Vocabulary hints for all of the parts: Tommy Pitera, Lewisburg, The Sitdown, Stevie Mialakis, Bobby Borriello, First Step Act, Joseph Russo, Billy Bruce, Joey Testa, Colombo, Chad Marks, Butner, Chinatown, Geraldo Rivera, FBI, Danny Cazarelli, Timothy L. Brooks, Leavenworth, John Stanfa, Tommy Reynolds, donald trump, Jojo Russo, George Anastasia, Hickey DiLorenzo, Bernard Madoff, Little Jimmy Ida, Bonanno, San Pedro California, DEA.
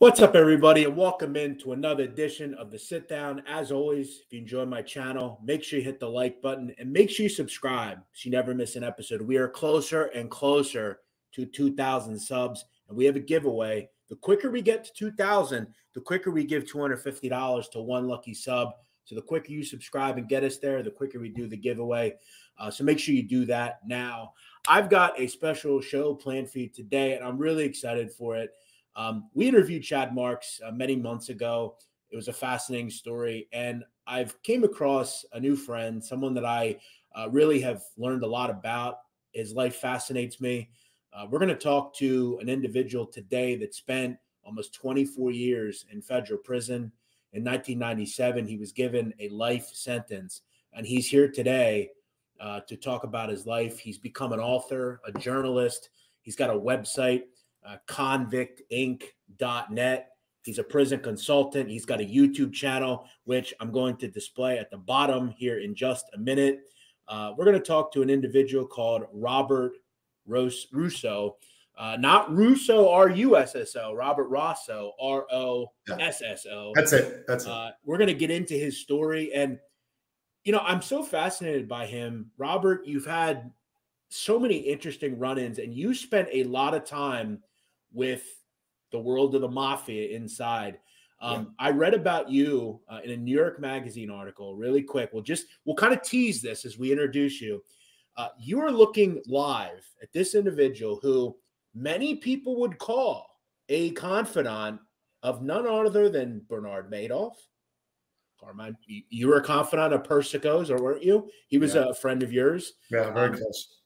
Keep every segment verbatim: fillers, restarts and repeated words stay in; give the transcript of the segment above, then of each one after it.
What's up, everybody, and welcome into another edition of The Sit Down. As always, if you enjoy my channel, make sure you hit the like button and make sure you subscribe so you never miss an episode. We are closer and closer to two thousand subs, and we have a giveaway. The quicker we get to two thousand, the quicker we give two hundred fifty dollars to one lucky sub. So the quicker you subscribe and get us there, the quicker we do the giveaway. Uh, so make sure you do that now. I've got a special show planned for you today, and I'm really excited for it. Um, we interviewed Chad Marks uh, many months ago. It was a fascinating story, and I've came across a new friend, someone that I uh, really have learned a lot about. His life fascinates me. Uh, we're going to talk to an individual today that spent almost twenty-four years in federal prison. In nineteen ninety-seven, he was given a life sentence, and he's here today uh, to talk about his life. He's become an author, a journalist. He's got a website. Uh, Convict Inc dot net. He's a prison consultant. He's got a YouTube channel, which I'm going to display at the bottom here in just a minute. Uh, we're going to talk to an individual called Robert Rosso, uh, not Russo, R U S S O, Robert Rosso, R O S S O. That's it. That's it. Uh, we're going to get into his story. And, you know, I'm so fascinated by him. Robert, you've had so many interesting run-ins, and you spent a lot of time with the world of the mafia inside. Um, yeah. I read about you uh, in a New York Magazine article really quick. We'll just, we'll kind of tease this as we introduce you. Uh, you are looking live at this individual who many people would call a confidant of none other than Bernard Madoff. Carmine, you were a confidant of Persico's, or weren't you? He was yeah. a friend of yours. Yeah, very um, close.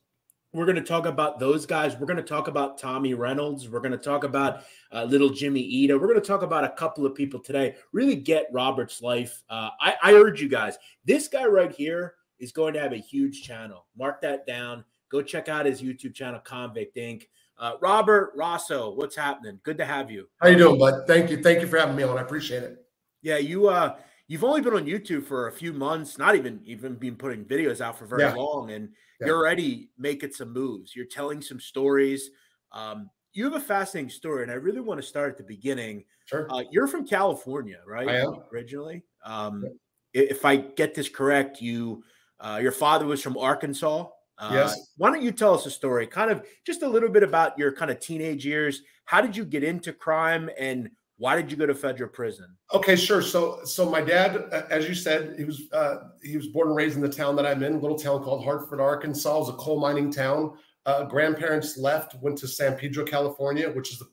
We're going to talk about those guys. We're going to talk about Tommy Reynolds. We're going to talk about uh, Little Jimmy Ida. We're going to talk about a couple of people today. Really get Robert's life. Uh, I, I urge you guys. This guy right here is going to have a huge channel. Mark that down. Go check out his YouTube channel, Convict Incorporated. Uh, Robert Rosso, what's happening? Good to have you. How you doing, bud? Thank you. Thank you for having me on. I appreciate it. Yeah, you. Uh, you've only been on YouTube for a few months. Not even even been putting videos out for very yeah. long, and Yeah. You're already making some moves. You're telling some stories. Um, you have a fascinating story, and I really want to start at the beginning. Sure. Uh, you're from California, right? I am. Originally. Um, yeah. If I get this correct, you, uh, your father was from Arkansas. Uh, yes. Why don't you tell us a story, kind of just a little bit about your kind of teenage years. How did you get into crime, and why did you go to federal prison? Okay, sure. So, so my dad, as you said, he was uh, he was born and raised in the town that I'm in, a little town called Hartford, Arkansas. It was a coal mining town. Uh, grandparents left, went to San Pedro, California, which is the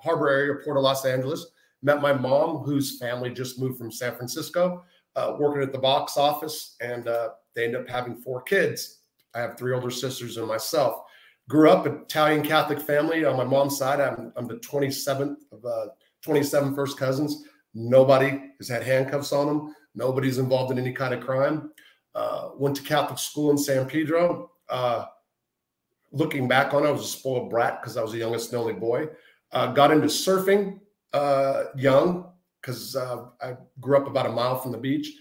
harbor area, port of Los Angeles. Met my mom, whose family just moved from San Francisco, uh, working at the box office, and uh, they ended up having four kids. I have three older sisters and myself. Grew up an Italian Catholic family on my mom's side. I'm I'm the twenty-seventh of uh, twenty-seven first cousins. Nobody has had handcuffs on them. Nobody's involved in any kind of crime. Uh, went to Catholic school in San Pedro. Uh, looking back on it, I was a spoiled brat because I was the youngest and only boy. Uh, got into surfing uh, young because uh, I grew up about a mile from the beach.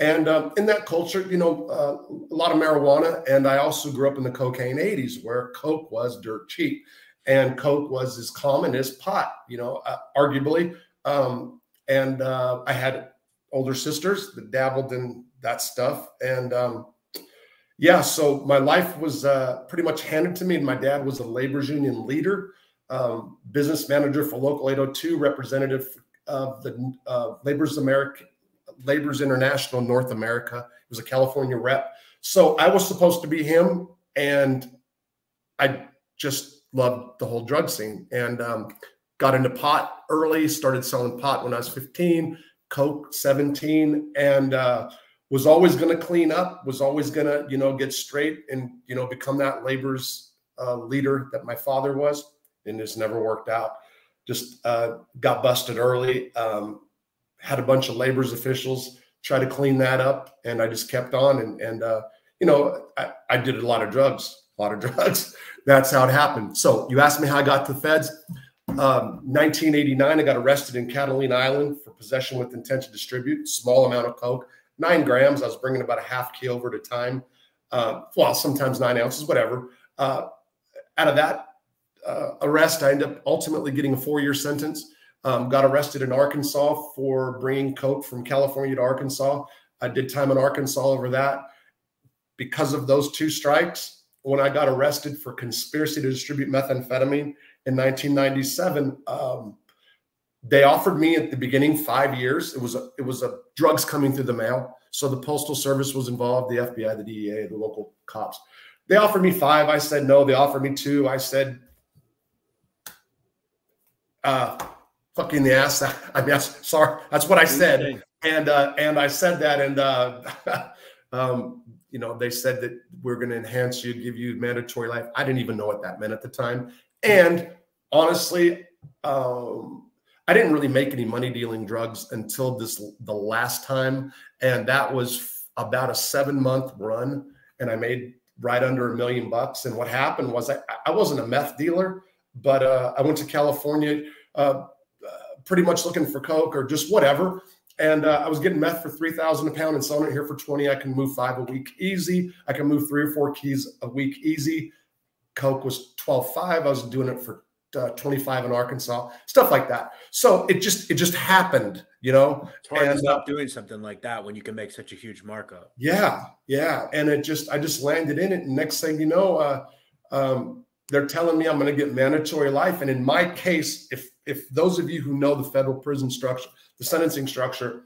And uh, in that culture, you know, uh, a lot of marijuana. And I also grew up in the cocaine eighties, where coke was dirt cheap. And coke was as common as pot, you know, uh, arguably. Um, and uh, I had older sisters that dabbled in that stuff. And um, yeah, so my life was uh, pretty much handed to me. And my dad was a labor's union leader, um, business manager for Local eight oh two, representative of the uh, Labor's America, Labor's International North America. He was a California rep. So I was supposed to be him, and I just loved the whole drug scene, and um, got into pot early, started selling pot when I was fifteen, coke seventeen, and uh, was always going to clean up, was always going to, you know, get straight and, you know, become that labor's uh, leader that my father was. And it's never worked out. Just uh, got busted early, um, had a bunch of labor's officials try to clean that up. And I just kept on. And, and uh, you know, I, I did a lot of drugs, a lot of drugs. That's how it happened. So you asked me how I got to the feds. Um, nineteen eighty-nine, I got arrested in Catalina Island for possession with intent to distribute, small amount of coke, nine grams. I was bringing about a half kilo over at a time. Uh, well, sometimes nine ounces, whatever. Uh, out of that uh, arrest, I ended up ultimately getting a four-year sentence. Um, got arrested in Arkansas for bringing coke from California to Arkansas. I did time in Arkansas over that. Because of those two strikes, when I got arrested for conspiracy to distribute methamphetamine in nineteen ninety-seven, um, they offered me at the beginning five years. It was a, it was a drugs coming through the mail. So the Postal Service was involved, the F B I, the D E A, the local cops. They offered me five. I said no. They offered me two. I said, uh, fucking the ass. I mean, I'm sorry. That's what I said. And uh, and I said that. And, uh, um, you know, they said that we're going to enhance you, give you mandatory life. I didn't even know what that meant at the time. And honestly, um, I didn't really make any money dealing drugs until this the last time, and that was about a seven month run, and I made right under a million bucks. And what happened was I, I wasn't a meth dealer, but uh, I went to California uh, uh, pretty much looking for coke or just whatever, and uh, I was getting meth for three thousand a pound and selling it here for twenty. I can move five a week easy. I can move three or four keys a week easy. Coke was twelve five. I was doing it for Uh, twenty-five in Arkansas, stuff like that. So it just, it just happened, you know, it's hard and, to stop uh, doing something like that when you can make such a huge markup. Yeah. Yeah. And it just, I just landed in it. And next thing you know, uh, um, they're telling me I'm going to get mandatory life. And in my case, if, if those of you who know the federal prison structure, the sentencing structure,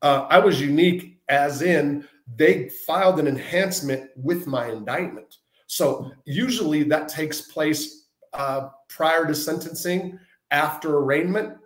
uh, I was unique as in they filed an enhancement with my indictment. So usually that takes place Uh, prior to sentencing, after arraignment.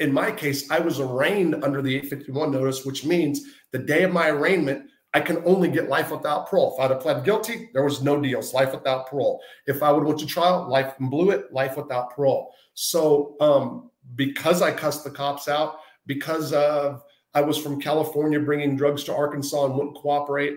In my case, I was arraigned under the eight fifty-one notice, which means the day of my arraignment, I can only get life without parole. If I'd have pled guilty, there was no deal. It's life without parole. If I would went to trial, life and blew it, life without parole. So um, because I cussed the cops out, because uh, I was from California bringing drugs to Arkansas and wouldn't cooperate,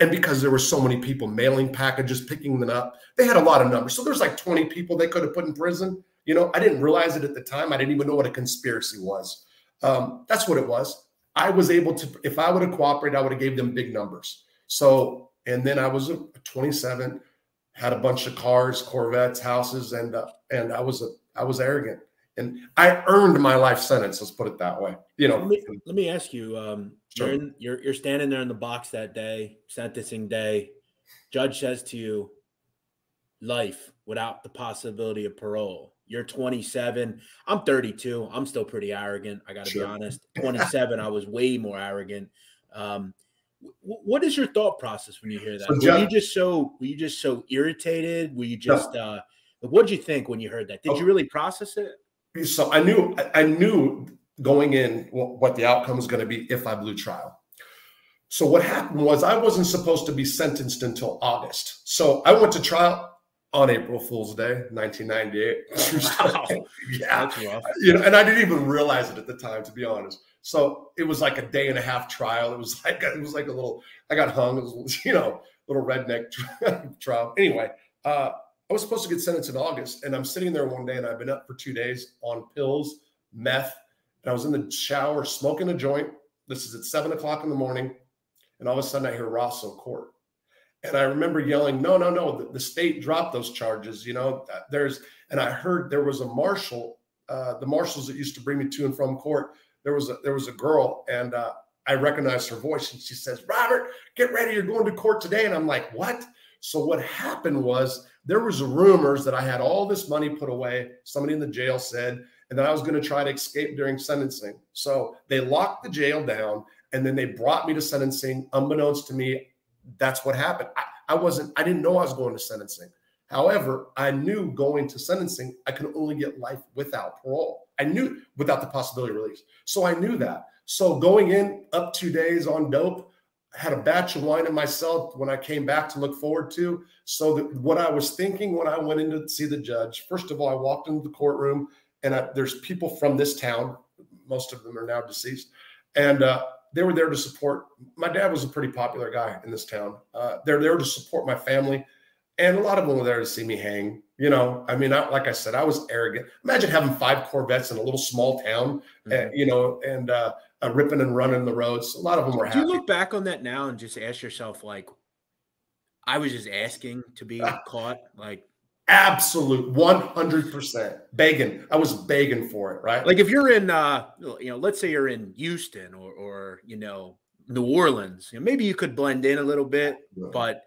and because there were so many people mailing packages, picking them up, they had a lot of numbers. So there's like twenty people they could have put in prison. You know, I didn't realize it at the time. I didn't even know what a conspiracy was. Um, that's what it was. I was able to, if I would have cooperated, I would have gave them big numbers. So, and then I was a twenty-seven, had a bunch of cars, Corvettes, houses, and uh, and I was a, I was arrogant, and I earned my life sentence. Let's put it that way. You know, let me, let me ask you. Um... Sure. You're, in, you're, you're standing there in the box that day, sentencing day. Judge says to you, life without the possibility of parole. You're twenty-seven. I'm thirty-two. I'm still pretty arrogant. I got to sure. be honest. twenty-seven, I was way more arrogant. Um, what is your thought process when you hear that? So, John, were you just so were you just so irritated? Were you just no. uh, what did you think when you heard that? Did oh. you really process it? So I knew. I, I knew. going in what the outcome was going to be if I blew trial. So what happened was I wasn't supposed to be sentenced until August. So I went to trial on April Fool's Day, nineteen ninety-eight. Wow. Yeah. That's rough. You know, and I didn't even realize it at the time, to be honest. So it was like a day and a half trial. It was like, it was like a little, I got hung, it was, you know, little redneck trial. Anyway, uh, I was supposed to get sentenced in August, and I'm sitting there one day, and I've been up for two days on pills, meth, and I was in the shower smoking a joint. This is at seven o'clock in the morning. And all of a sudden I hear Rosso court. And I remember yelling, no, no, no, the, the state dropped those charges. You know, there's, and I heard there was a marshal, uh, the marshals that used to bring me to and from court. There was a, there was a girl, and uh, I recognized her voice, and she says, Robert, get ready. You're going to court today. And I'm like, what? So what happened was there was rumors that I had all this money put away. Somebody in the jail said, and then I was going to try to escape during sentencing. So they locked the jail down, and then they brought me to sentencing. Unbeknownst to me, that's what happened. I, I wasn't, I didn't know I was going to sentencing. However, I knew going to sentencing, I could only get life without parole. I knew without the possibility of release. So I knew that. So going in up two days on dope, had a batch of wine in my cell when I came back to look forward to. So that what I was thinking when I went in to see the judge, first of all, I walked into the courtroom. And I, there's people from this town. Most of them are now deceased. And uh, they were there to support. My dad was a pretty popular guy in this town. Uh, they're there to support my family. And a lot of them were there to see me hang. You know, I mean, I, like I said, I was arrogant. Imagine having five Corvettes in a little small town, mm-hmm. and, you know, and uh, uh, ripping and running the roads. A lot of them were happy. Do you look back on that now and just ask yourself, like, I was just asking to be caught? Like, Absolute one hundred percent begging. I was begging for it, right? Like if you're in, uh, you know, let's say you're in Houston or, or you know, New Orleans, you know, maybe you could blend in a little bit, yeah. but,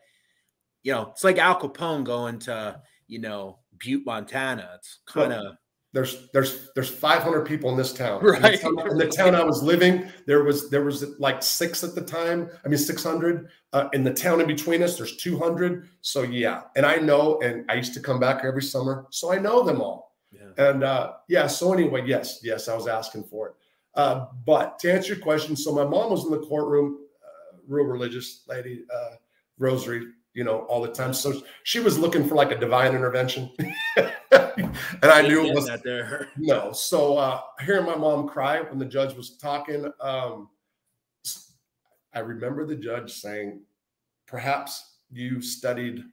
you know, it's like Al Capone going to, you know, Butte, Montana. It's kind of. Well, there's there's there's five hundred people in this town. Right. In the town, in the town I was living, there was there was like six at the time. I mean, six hundred. Uh, in the town in between us, there's two hundred. So, yeah. And I know, and I used to come back every summer. So I know them all. Yeah. And, uh, yeah, so anyway, yes, yes, I was asking for it. Uh, but to answer your question, so my mom was in the courtroom, uh, real religious lady, uh, rosary, you know, all the time. So she was looking for like a divine intervention. And I knew it wasn't there. No. So uh, hearing my mom cry when the judge was talking, um, I remember the judge saying, perhaps you studied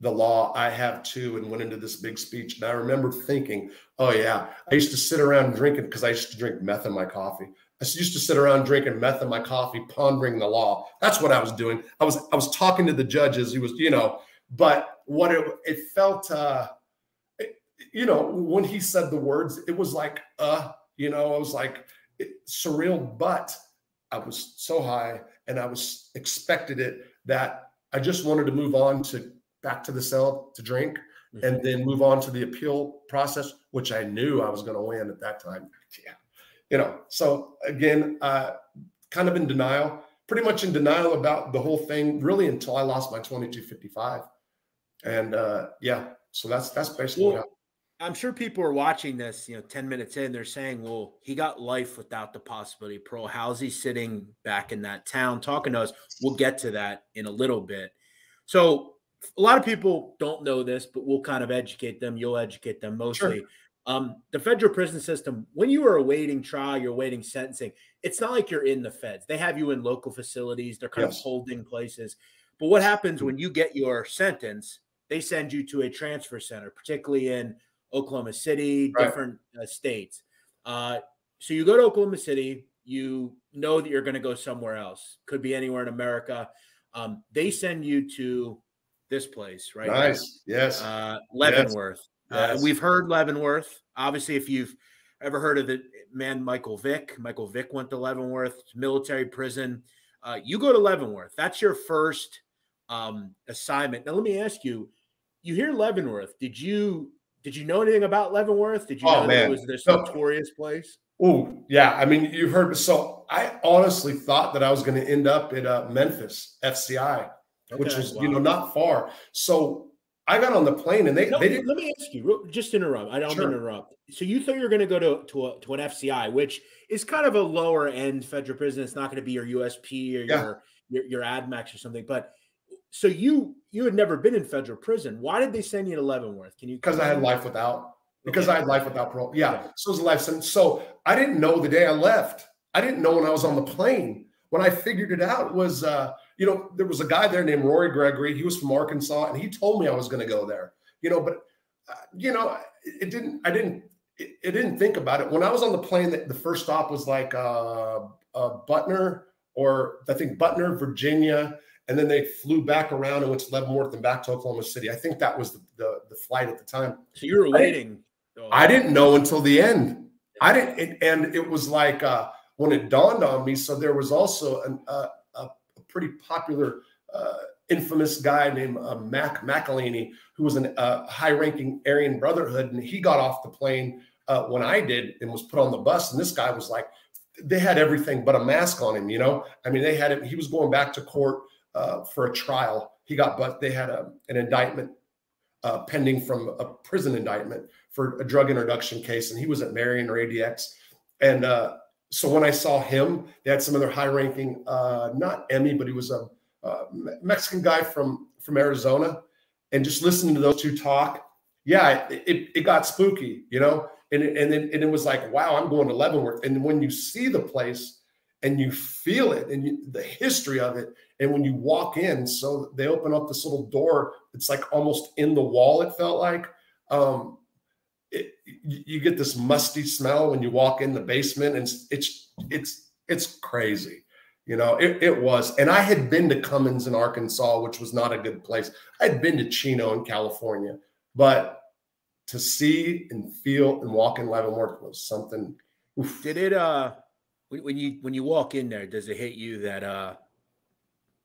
the law. I have too, and went into this big speech. And I remember thinking, oh yeah, I used to sit around drinking because I used to drink meth in my coffee. I used to sit around drinking meth in my coffee, pondering the law. That's what I was doing. I was, I was talking to the judge as he was, you know, but what it, it felt, uh, it, you know, when he said the words, it was like, uh, you know, I was like it, surreal, but I was so high and I was expected it that I just wanted to move on to back to the cell to drink mm-hmm. and then move on to the appeal process, which I knew I was going to win at that time. Yeah. You know, so again, uh, kind of in denial, pretty much in denial about the whole thing, really until I lost my twenty-two fifty-five. And uh, yeah, so that's that's basically well, what happened. I'm sure people are watching this, you know, ten minutes in, they're saying, well, he got life without the possibility of parole. How's he sitting back in that town talking to us? We'll get to that in a little bit. So a lot of people don't know this, but we'll kind of educate them. You'll educate them mostly. Sure. Um, the federal prison system, when you are awaiting trial, you're awaiting sentencing, it's not like you're in the feds. They have you in local facilities. They're kind yes. of holding places. But what happens when you get your sentence, they send you to a transfer center, particularly in Oklahoma City, right. different uh, states. Uh, so you go to Oklahoma City, you know that you're going to go somewhere else. Could be anywhere in America. Um, they send you to this place, right? Nice. Now. Yes. Uh, Leavenworth. Yes. Yes. Uh, we've heard Leavenworth. Obviously, if you've ever heard of the man, Michael Vick, Michael Vick went to Leavenworth, military prison. Uh, you go to Leavenworth. That's your first um, assignment. Now, let me ask you, you hear Leavenworth. Did you did you know anything about Leavenworth? Did you oh, know man. That it was this so, notorious place? Oh, yeah. I mean, you heard. So I honestly thought that I was going to end up in uh, Memphis, F C I, okay, which is, wow. you know, not far. So I got on the plane and they, no, they didn't. Let me ask you, just interrupt. I don't sure. interrupt. So you thought you were going to go to to, a, to an F C I, which is kind of a lower end federal prison. It's not going to be your U S P or yeah. your, your your ADMAX or something. But so you you had never been in federal prison. Why did they send you to Leavenworth? Can you? Because I had life without. Because okay. I had life without parole. Yeah. yeah. So it was a life sentence. So I didn't know the day I left. I didn't know when I was on the plane. When I figured it out was. Uh, You know, there was a guy there named Rory Gregory. He was from Arkansas, and he told me I was going to go there. You know, but uh, you know, it didn't. I didn't. It, it didn't think about it. When I was on the plane, the, the first stop was like uh, uh, Butner, or I think Butner, Virginia, and then they flew back around and went to Leavenworth and back to Oklahoma City. I think that was the the, the flight at the time. So you were waiting. I, I didn't know until the end. I didn't, it, and it was like uh, when it dawned on me. So there was also an. Uh, pretty popular, uh, infamous guy named uh, Mac McElhaney, who was a uh, high-ranking Aryan Brotherhood, and he got off the plane uh, when I did and was put on the bus. And this guy was like, they had everything but a mask on him, you know? I mean, they had him. He was going back to court uh, for a trial. He got, but they had a, an indictment uh, pending from a prison indictment for a drug introduction case, and he was at Marion or A D X, and uh, so when I saw him, they had some other high-ranking, uh, not Emmy, but he was a, a Mexican guy from, from Arizona. And just listening to those two talk, yeah, it, it, it got spooky, you know? And it, and, it, and it was like, wow, I'm going to Leavenworth. And when you see the place and you feel it and you, the history of it, and when you walk in, so they open up this little door. It's like almost in the wall, it felt like. Um It, you get this musty smell when you walk in the basement, and it's it's it's, it's crazy, you know. It, it was, and I had been to Cummins in Arkansas, which was not a good place. I'd been to Chino in California, But to see and feel and walk in Leavenworth was something. Oof. Did it, uh, when you, when you walk in there, does it hit you that, uh,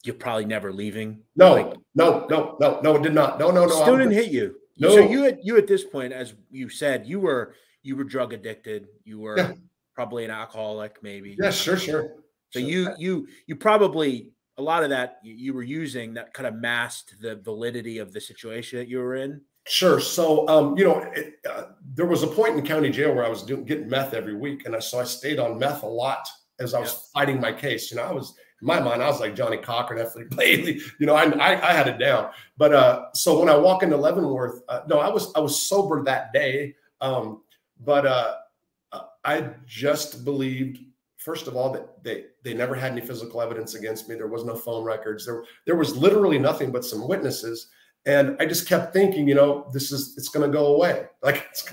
you're probably never leaving? No, like, no, no, no, no, it did not. No, no, no. Still didn't hit you. No. So you, had, you at this point, as you said, you were, you were drug addicted. You were yeah. probably an alcoholic, maybe. Yeah, sure, sure. So sure. you, you, you probably, a lot of that you, you were using that kind of masked the validity of the situation that you were in. Sure. So, um, you know, it, uh, there was a point in county jail where I was doing, getting meth every week. And I, so I stayed on meth a lot as I was yeah. fighting my case. You know, I was, in my mind, I was like Johnny Cochran, F L Bailey, you know, I, I, I had it down. But uh, so when I walk into Leavenworth, uh, no, I was I was sober that day. Um, but uh, I just believed, first of all, that they they never had any physical evidence against me. There was no phone records. There there was literally nothing but some witnesses. And I just kept thinking, you know, this is it's going to go away. Like it's,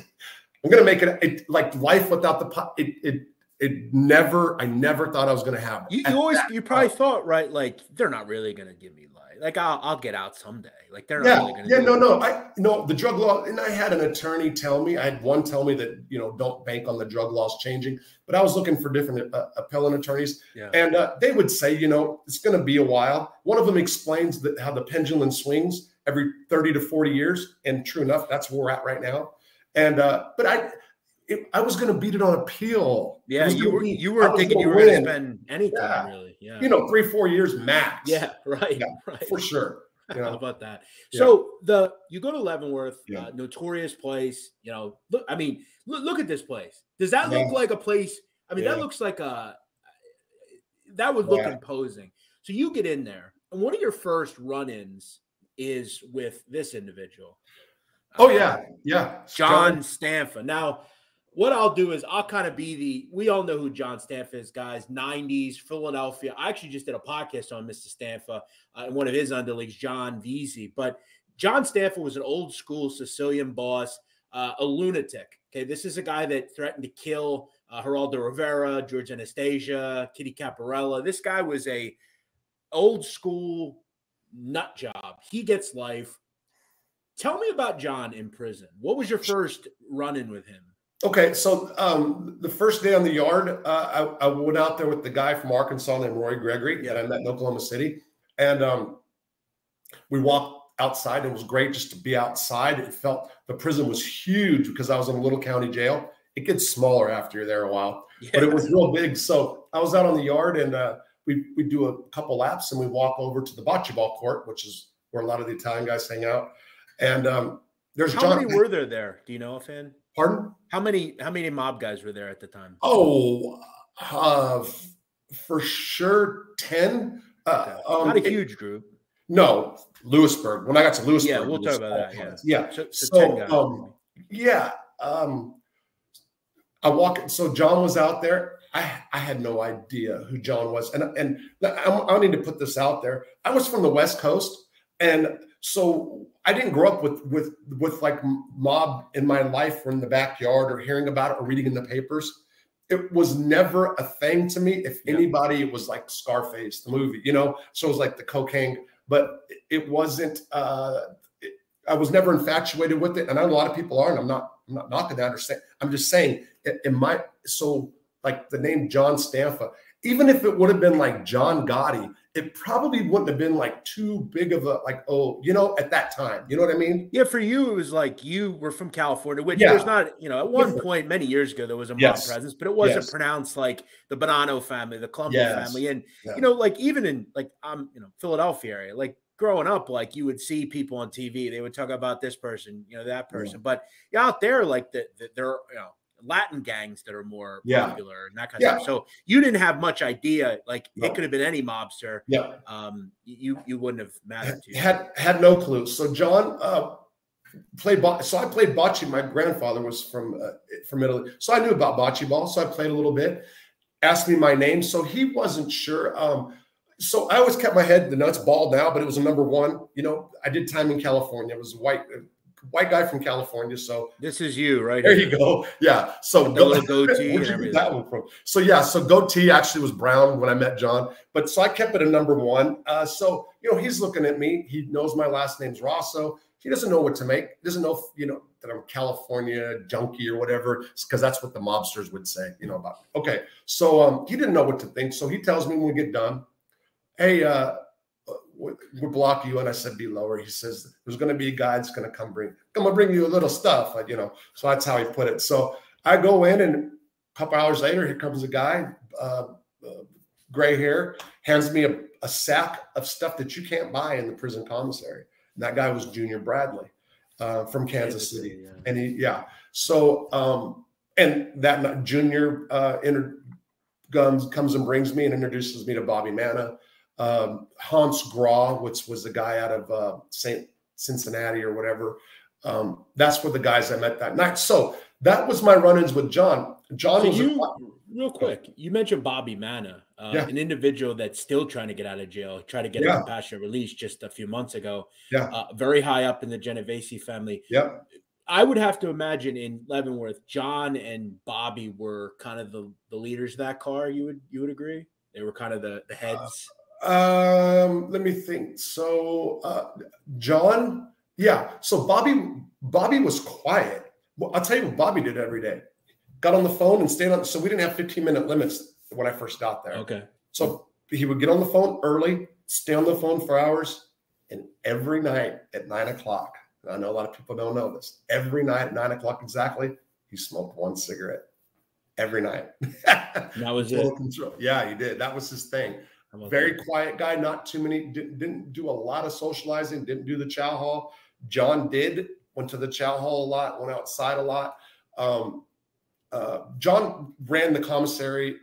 I'm going to make it, it like life without the it. it It never, I never thought I was going to have it. You, you always, you probably point. thought, right? Like they're not really going to give me life. Like I'll, I'll get out someday. Like they're not yeah, really going to. Yeah, no, it. no, I no the drug law, and I had an attorney tell me. I had one tell me that you know don't bank on the drug laws changing. But I was looking for different uh, appellant attorneys, yeah. and uh, they would say, you know, it's going to be a while. One of them explains that how the pendulum swings every thirty to forty years, and true enough, that's where we're at right now. And uh, but I. It, I was going to beat it on appeal. Yeah, you were, be, you were thinking you were going to spend any time, yeah. really. Yeah. You know, three, four years max. Yeah, right. Yeah, right. For sure. You know? How about that? Yeah. So the you go to Leavenworth, yeah. uh, notorious place. You know, look, I mean, look, look at this place. Does that yeah. look like a place? I mean, yeah. that looks like a, that would look yeah. imposing. So you get in there, and one of your first run-ins is with this individual. Oh, uh, yeah. Yeah. John Stanfa. Now, what I'll do is I'll kind of be the, we all know who John Stanfa is, guys, nineties, Philadelphia. I actually just did a podcast on Mister Stanfa uh, and one of his underlings, John Veazey. But John Stanfa was an old school Sicilian boss, uh, a lunatic. Okay, this is a guy that threatened to kill uh, Geraldo Rivera, George Anastasia, Kitty Caparella. This guy was a old school nut job. He gets life. Tell me about John in prison. What was your first run-in with him? Okay, so um, the first day on the yard, uh, I, I went out there with the guy from Arkansas named Rory Gregory that I met in Oklahoma City. And um, we walked outside. It was great just to be outside. It felt the prison was huge because I was in a little county jail. It gets smaller after you're there a while, yeah. but it was real big. So I was out on the yard and uh, we, we do a couple laps and we walk over to the bocce ball court, which is where a lot of the Italian guys hang out. And um, there's How John. Many were there there? Do you know offhand? Pardon? How many how many mob guys were there at the time? Oh, uh, for sure ten. Uh, okay. Not um, a huge it, group. No, Lewisburg. When I got to Lewisburg, yeah, we'll talk about that. Yeah, yeah. So, so, so ten guys. Um, yeah, um, I walk. So John was out there. I I had no idea who John was, and and I, I need to put this out there. I was from the West Coast, and so I didn't grow up with with with like mob in my life or in the backyard or hearing about it or reading in the papers. It was never a thing to me. If yeah. anybody, it was like Scarface, the movie, you know? So it was like the cocaine, but it wasn't, uh, it, I was never infatuated with it. And I know a lot of people are, and I'm not, I'm not knocking that. I understand. I'm just saying in my, so like the name John Stanfa, even if it would have been like John Gotti, it probably wouldn't have been like too big of a, like, oh, you know, at that time, you know what I mean? Yeah. For you, it was like, you were from California, which yeah. there's not, you know, at one point many years ago, there was a mob yes. presence, but it wasn't yes. pronounced like the Bonanno family, the Columbia yes. family. And, yeah. you know, like even in like, I'm, um, you know, Philadelphia area, like growing up, like you would see people on T V, they would talk about this person, you know, that person, yeah. but out there, like the, the, there are, you know, Latin gangs that are more yeah. popular and that kind yeah. of stuff. So you didn't have much idea. Like no. it could have been any mobster. Yeah. Um, you you wouldn't have mattered to you. Had had no clue. So John uh, played. So I played bocce. My grandfather was from uh, from Italy, so I knew about bocce ball. So I played a little bit. Asked me my name, so he wasn't sure. Um, so I always kept my head the nuts ball now, but it was a number one. You know, I did time in California. It was white. White guy from California, so this is you, right? There you go. Yeah. So go, goatee. Where'd you get that one from? So yeah. So goatee actually was brown when I met John, but so I kept it a number one. Uh, so you know, he's looking at me. He knows my last name's Rosso. He doesn't know what to make. Doesn't know, you know, that I'm California junkie or whatever, because that's what the mobsters would say, you know, about me. Okay. So um, he didn't know what to think. So he tells me when we get done, hey, uh, we'll block you. And I said, be lower. He says, there's going to be a guy that's going to come bring, come and bring you a little stuff. Like, you know, so that's how he put it. So I go in, and a couple hours later, here comes a guy, uh, uh, gray hair, hands me a, a sack of stuff that you can't buy in the prison commissary. That guy was Junior Bradley uh, from Kansas City. Yeah. And he, yeah. So, um, and that night, Junior uh, inter guns comes and brings me and introduces me to Bobby Manna, um, Hans Graw, which was the guy out of uh, Saint Cincinnati or whatever. Um, that's where the guys I met that night. So that was my run-ins with John. John so was you, a, real quick, you mentioned Bobby Manna, uh, yeah. an individual that's still trying to get out of jail, tried to get yeah. a compassionate release just a few months ago. Yeah, uh, very high up in the Genovese family. Yeah, I would have to imagine in Leavenworth, John and Bobby were kind of the the leaders of that car. You would you would agree? They were kind of the the heads. Uh, um, let me think. So uh, John, yeah. So Bobby Bobby was quiet. Well, I'll tell you what Bobby did every day. Got on the phone and stayed on. So we didn't have fifteen minute limits when I first got there. Okay. So he would get on the phone early, stay on the phone for hours. And every night at nine o'clock, I know a lot of people don't know this. Every night at nine o'clock exactly, he smoked one cigarette every night. That was it. Control. Yeah, he did. That was his thing. Very that. quiet guy. Not too many. Didn't do a lot of socializing. Didn't do the chow hall. John did. Went to the chow hall a lot. Went outside a lot. Um, Uh, John ran the commissary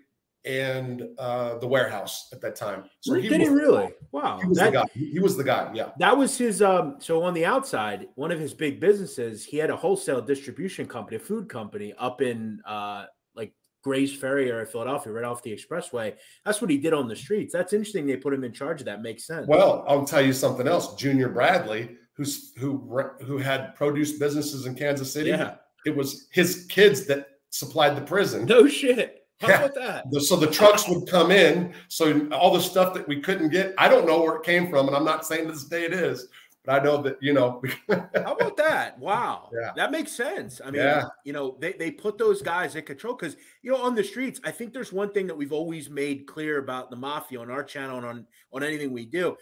and uh, the warehouse at that time. So he did was, he really? Wow. He was, that, the guy. He, he was the guy. Yeah. That was his. Um, so on the outside, one of his big businesses, he had a wholesale distribution company, a food company up in uh, like Gray's Ferry area, Philadelphia, right off the expressway. That's what he did on the streets. That's interesting. They put him in charge of that. Makes sense. Well, I'll tell you something else. Junior Bradley, who's who, who had produce businesses in Kansas City. Yeah. It was his kids that supplied the prison. No shit. How yeah. about that? So the trucks would come in. So all the stuff that we couldn't get, I don't know where it came from. And I'm not saying this day it is, but I know that, you know. How about that? Wow. Yeah. That makes sense. I mean, yeah. you know, they, they put those guys in control because, you know, on the streets, I think there's one thing that we've always made clear about the mafia on our channel and on, on anything we do.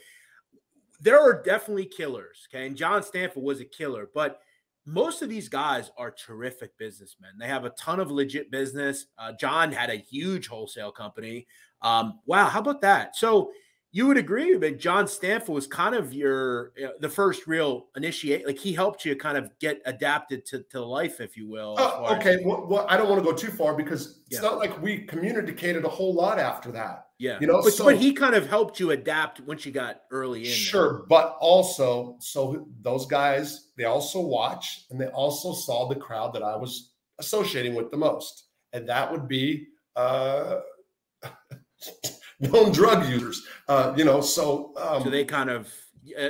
There are definitely killers. Okay. And John Stanfa was a killer, but most of these guys are terrific businessmen. They have a ton of legit business. Uh, John had a huge wholesale company. Um, wow, how about that? So you would agree that John Stanfa was kind of your uh, the first real initiate. Like he helped you kind of get adapted to, to life, if you will. Uh, okay, as... well, well, I don't want to go too far because it's yeah. not like we communicated a whole lot after that. Yeah, you know, but, so, but he kind of helped you adapt once you got early in. Sure, there. But also, so those guys, they also watch and they also saw the crowd that I was associating with the most, and that would be uh, known drug users. Uh, you know, so um, so they kind of uh,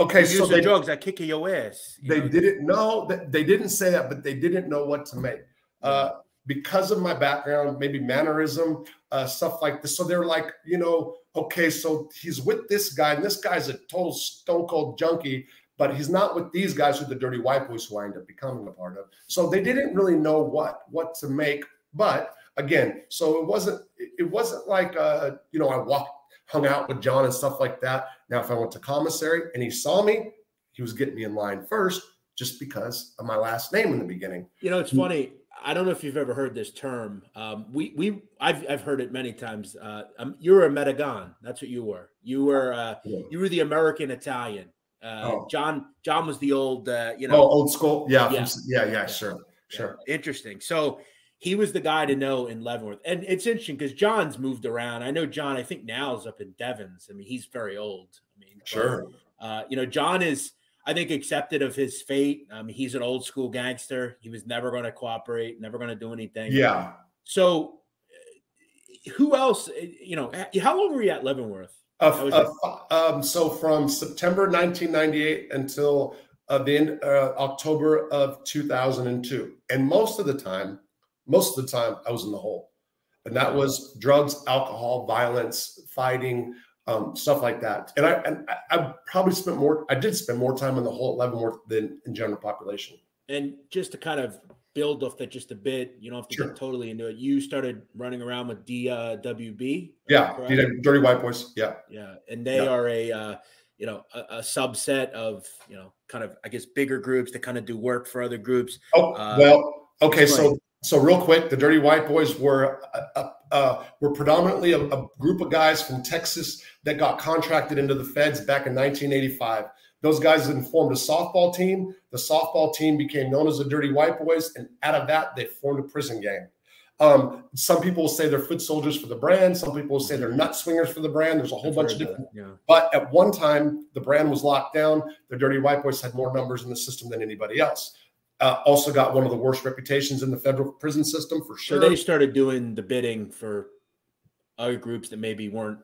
okay. So they, drugs that kick your ass. You they know? didn't know that they didn't say that, but they didn't know what to make. Uh, because of my background, maybe mannerism, uh, stuff like this. So they're like, you know, okay, so he's with this guy, and this guy's a total stone cold junkie, but he's not with these guys who the dirty white boys who I end up becoming a part of. So they didn't really know what what to make. But again, so it wasn't it wasn't like uh, you know, I walked, hung out with John and stuff like that. Now, if I went to commissary and he saw me, he was getting me in line first, just because of my last name in the beginning. You know, it's funny. I don't know if you've ever heard this term. Um, we we I've I've heard it many times. Uh, um, you were a Metagon. That's what you were. You were uh, yeah. you were the American Italian. Uh, oh. John John was the old uh, you know oh, old school. Yeah yeah from, yeah, yeah sure yeah. sure. Interesting. So he was the guy to know in Leavenworth, and it's interesting because John's moved around. I know John. I think now is up in Devon's. I mean, he's very old. I mean, sure. But, uh, you know, John is, I think, accepted of his fate. Um, he's an old school gangster. He was never going to cooperate, never going to do anything. Yeah. So who else, you know, how long were you at Leavenworth? Uh, uh, um, so from September nineteen ninety-eight until uh, the end, uh, October of two thousand two. And most of the time, most of the time I was in the hole. And that was drugs, alcohol, violence, fighting, um, stuff like that. And I and I, I probably spent more, I did spend more time in the whole Leavenworth than in general population. And just to kind of build off that just a bit, you don't have to sure. get totally into it. You started running around with D W B. Yeah, D W, Dirty White Boys. Yeah. Yeah. And they yeah. are a, uh, you know, a, a subset of, you know, kind of, I guess, bigger groups that kind of do work for other groups. Oh, uh, well, okay. So, so real quick, the Dirty White Boys were a, a, uh, were predominantly a, a group of guys from Texas that got contracted into the feds back in nineteen eighty-five. Those guys then formed a softball team. The softball team became known as the Dirty White Boys, and out of that, they formed a prison gang. Um, some people will say they're foot soldiers for the brand. Some people will say they're nut swingers for the brand. There's a whole That's bunch of different. Yeah. But at one time, the brand was locked down. The Dirty White Boys had more numbers in the system than anybody else. Uh, also got one of the worst reputations in the federal prison system for sure. So they started doing the bidding for other groups that maybe weren't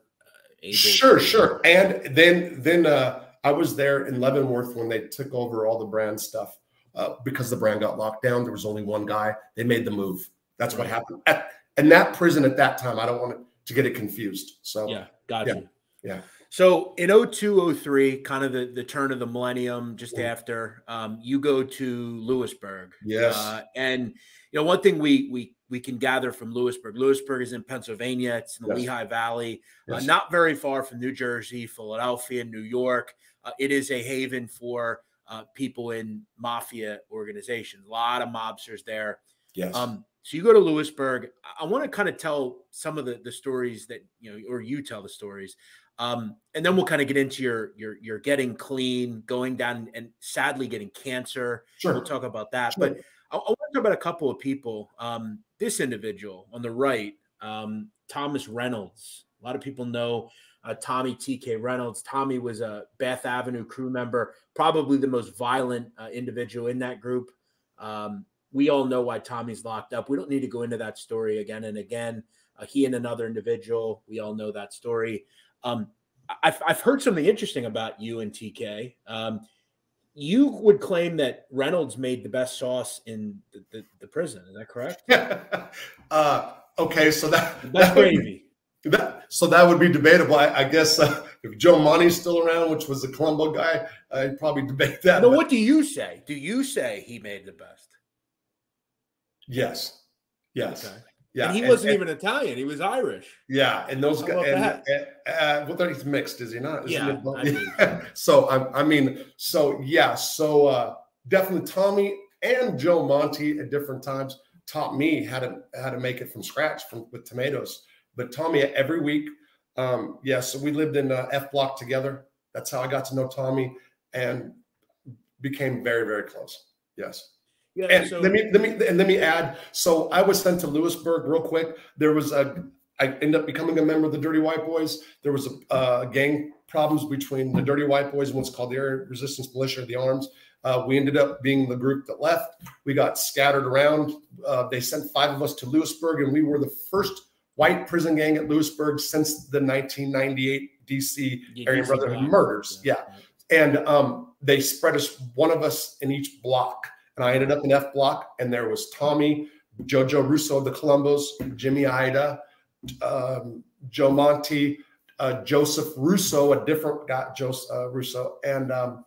able. Sure, to sure. And then, then, uh, I was there in Leavenworth when they took over all the brand stuff uh, because the brand got locked down. There was only one guy. They made the move. That's right. What happened. At, and that prison at that time, I don't want to get it confused. So yeah, got yeah, you. Yeah. So in oh two, oh three, kind of the, the turn of the millennium, just yeah. after, um, you go to Lewisburg. Yes. Uh, and you know, one thing we we we can gather from Lewisburg. Lewisburg is in Pennsylvania. It's in the yes. Lehigh Valley, yes. uh, not very far from New Jersey, Philadelphia, New York. Uh, it is a haven for uh, people in mafia organizations. A lot of mobsters there. Yes. Um, so you go to Lewisburg. I, I want to kind of tell some of the, the stories that, you know, or you tell the stories. Um, and then we'll kind of get into your, your, your getting clean, going down and sadly getting cancer. Sure. We'll talk about that. Sure. But I, I want to talk about a couple of people. Um, this individual on the right, um, Thomas Reynolds. A lot of people know Uh, Tommy T K Reynolds. Tommy was a Bath Avenue crew member, probably the most violent uh, individual in that group. Um, we all know why Tommy's locked up. We don't need to go into that story again and again. Uh, he and another individual, we all know that story. Um, I've, I've heard something interesting about you and T K. Um, you would claim that Reynolds made the best sauce in the, the, the prison. Is that correct? uh, okay, so that, the best that gravy. That, so that would be debatable. I, I guess uh, if Joe Monty's still around, which was the Colombo guy, I'd probably debate that. No, but what do you say? Do you say he made the best? Yes. Yes. Okay. Yeah. And he and, wasn't and, even Italian. He was Irish. Yeah. And those guys, and, and, uh, well, then he's mixed, is he not? Is yeah. He I so, I, I mean, so yeah. So uh, definitely Tommy and Joe Monty at different times taught me how to, how to make it from scratch from, with tomatoes. But Tommy, every week, um, yeah, so we lived in uh, F Block together. That's how I got to know Tommy and became very, very close. Yes. Yeah, and so let me let me and let me add. So I was sent to Lewisburg real quick. There was a I ended up becoming a member of the Dirty White Boys. There was a uh, gang problems between the Dirty White Boys and what's called the Area Resistance Militia, the Arms. Uh, we ended up being the group that left. We got scattered around. Uh, they sent five of us to Lewisburg, and we were the first white prison gang at Lewisburg since the nineteen ninety-eight D C Area Brotherhood murders. Yeah. yeah. And um, they spread us, one of us in each block. And I ended up in F Block, and there was Tommy, Jojo Russo of the Colombos, Jimmy Ida, um, Joe Monty, uh, Joseph Russo, a different guy, Joseph uh, Russo, and um,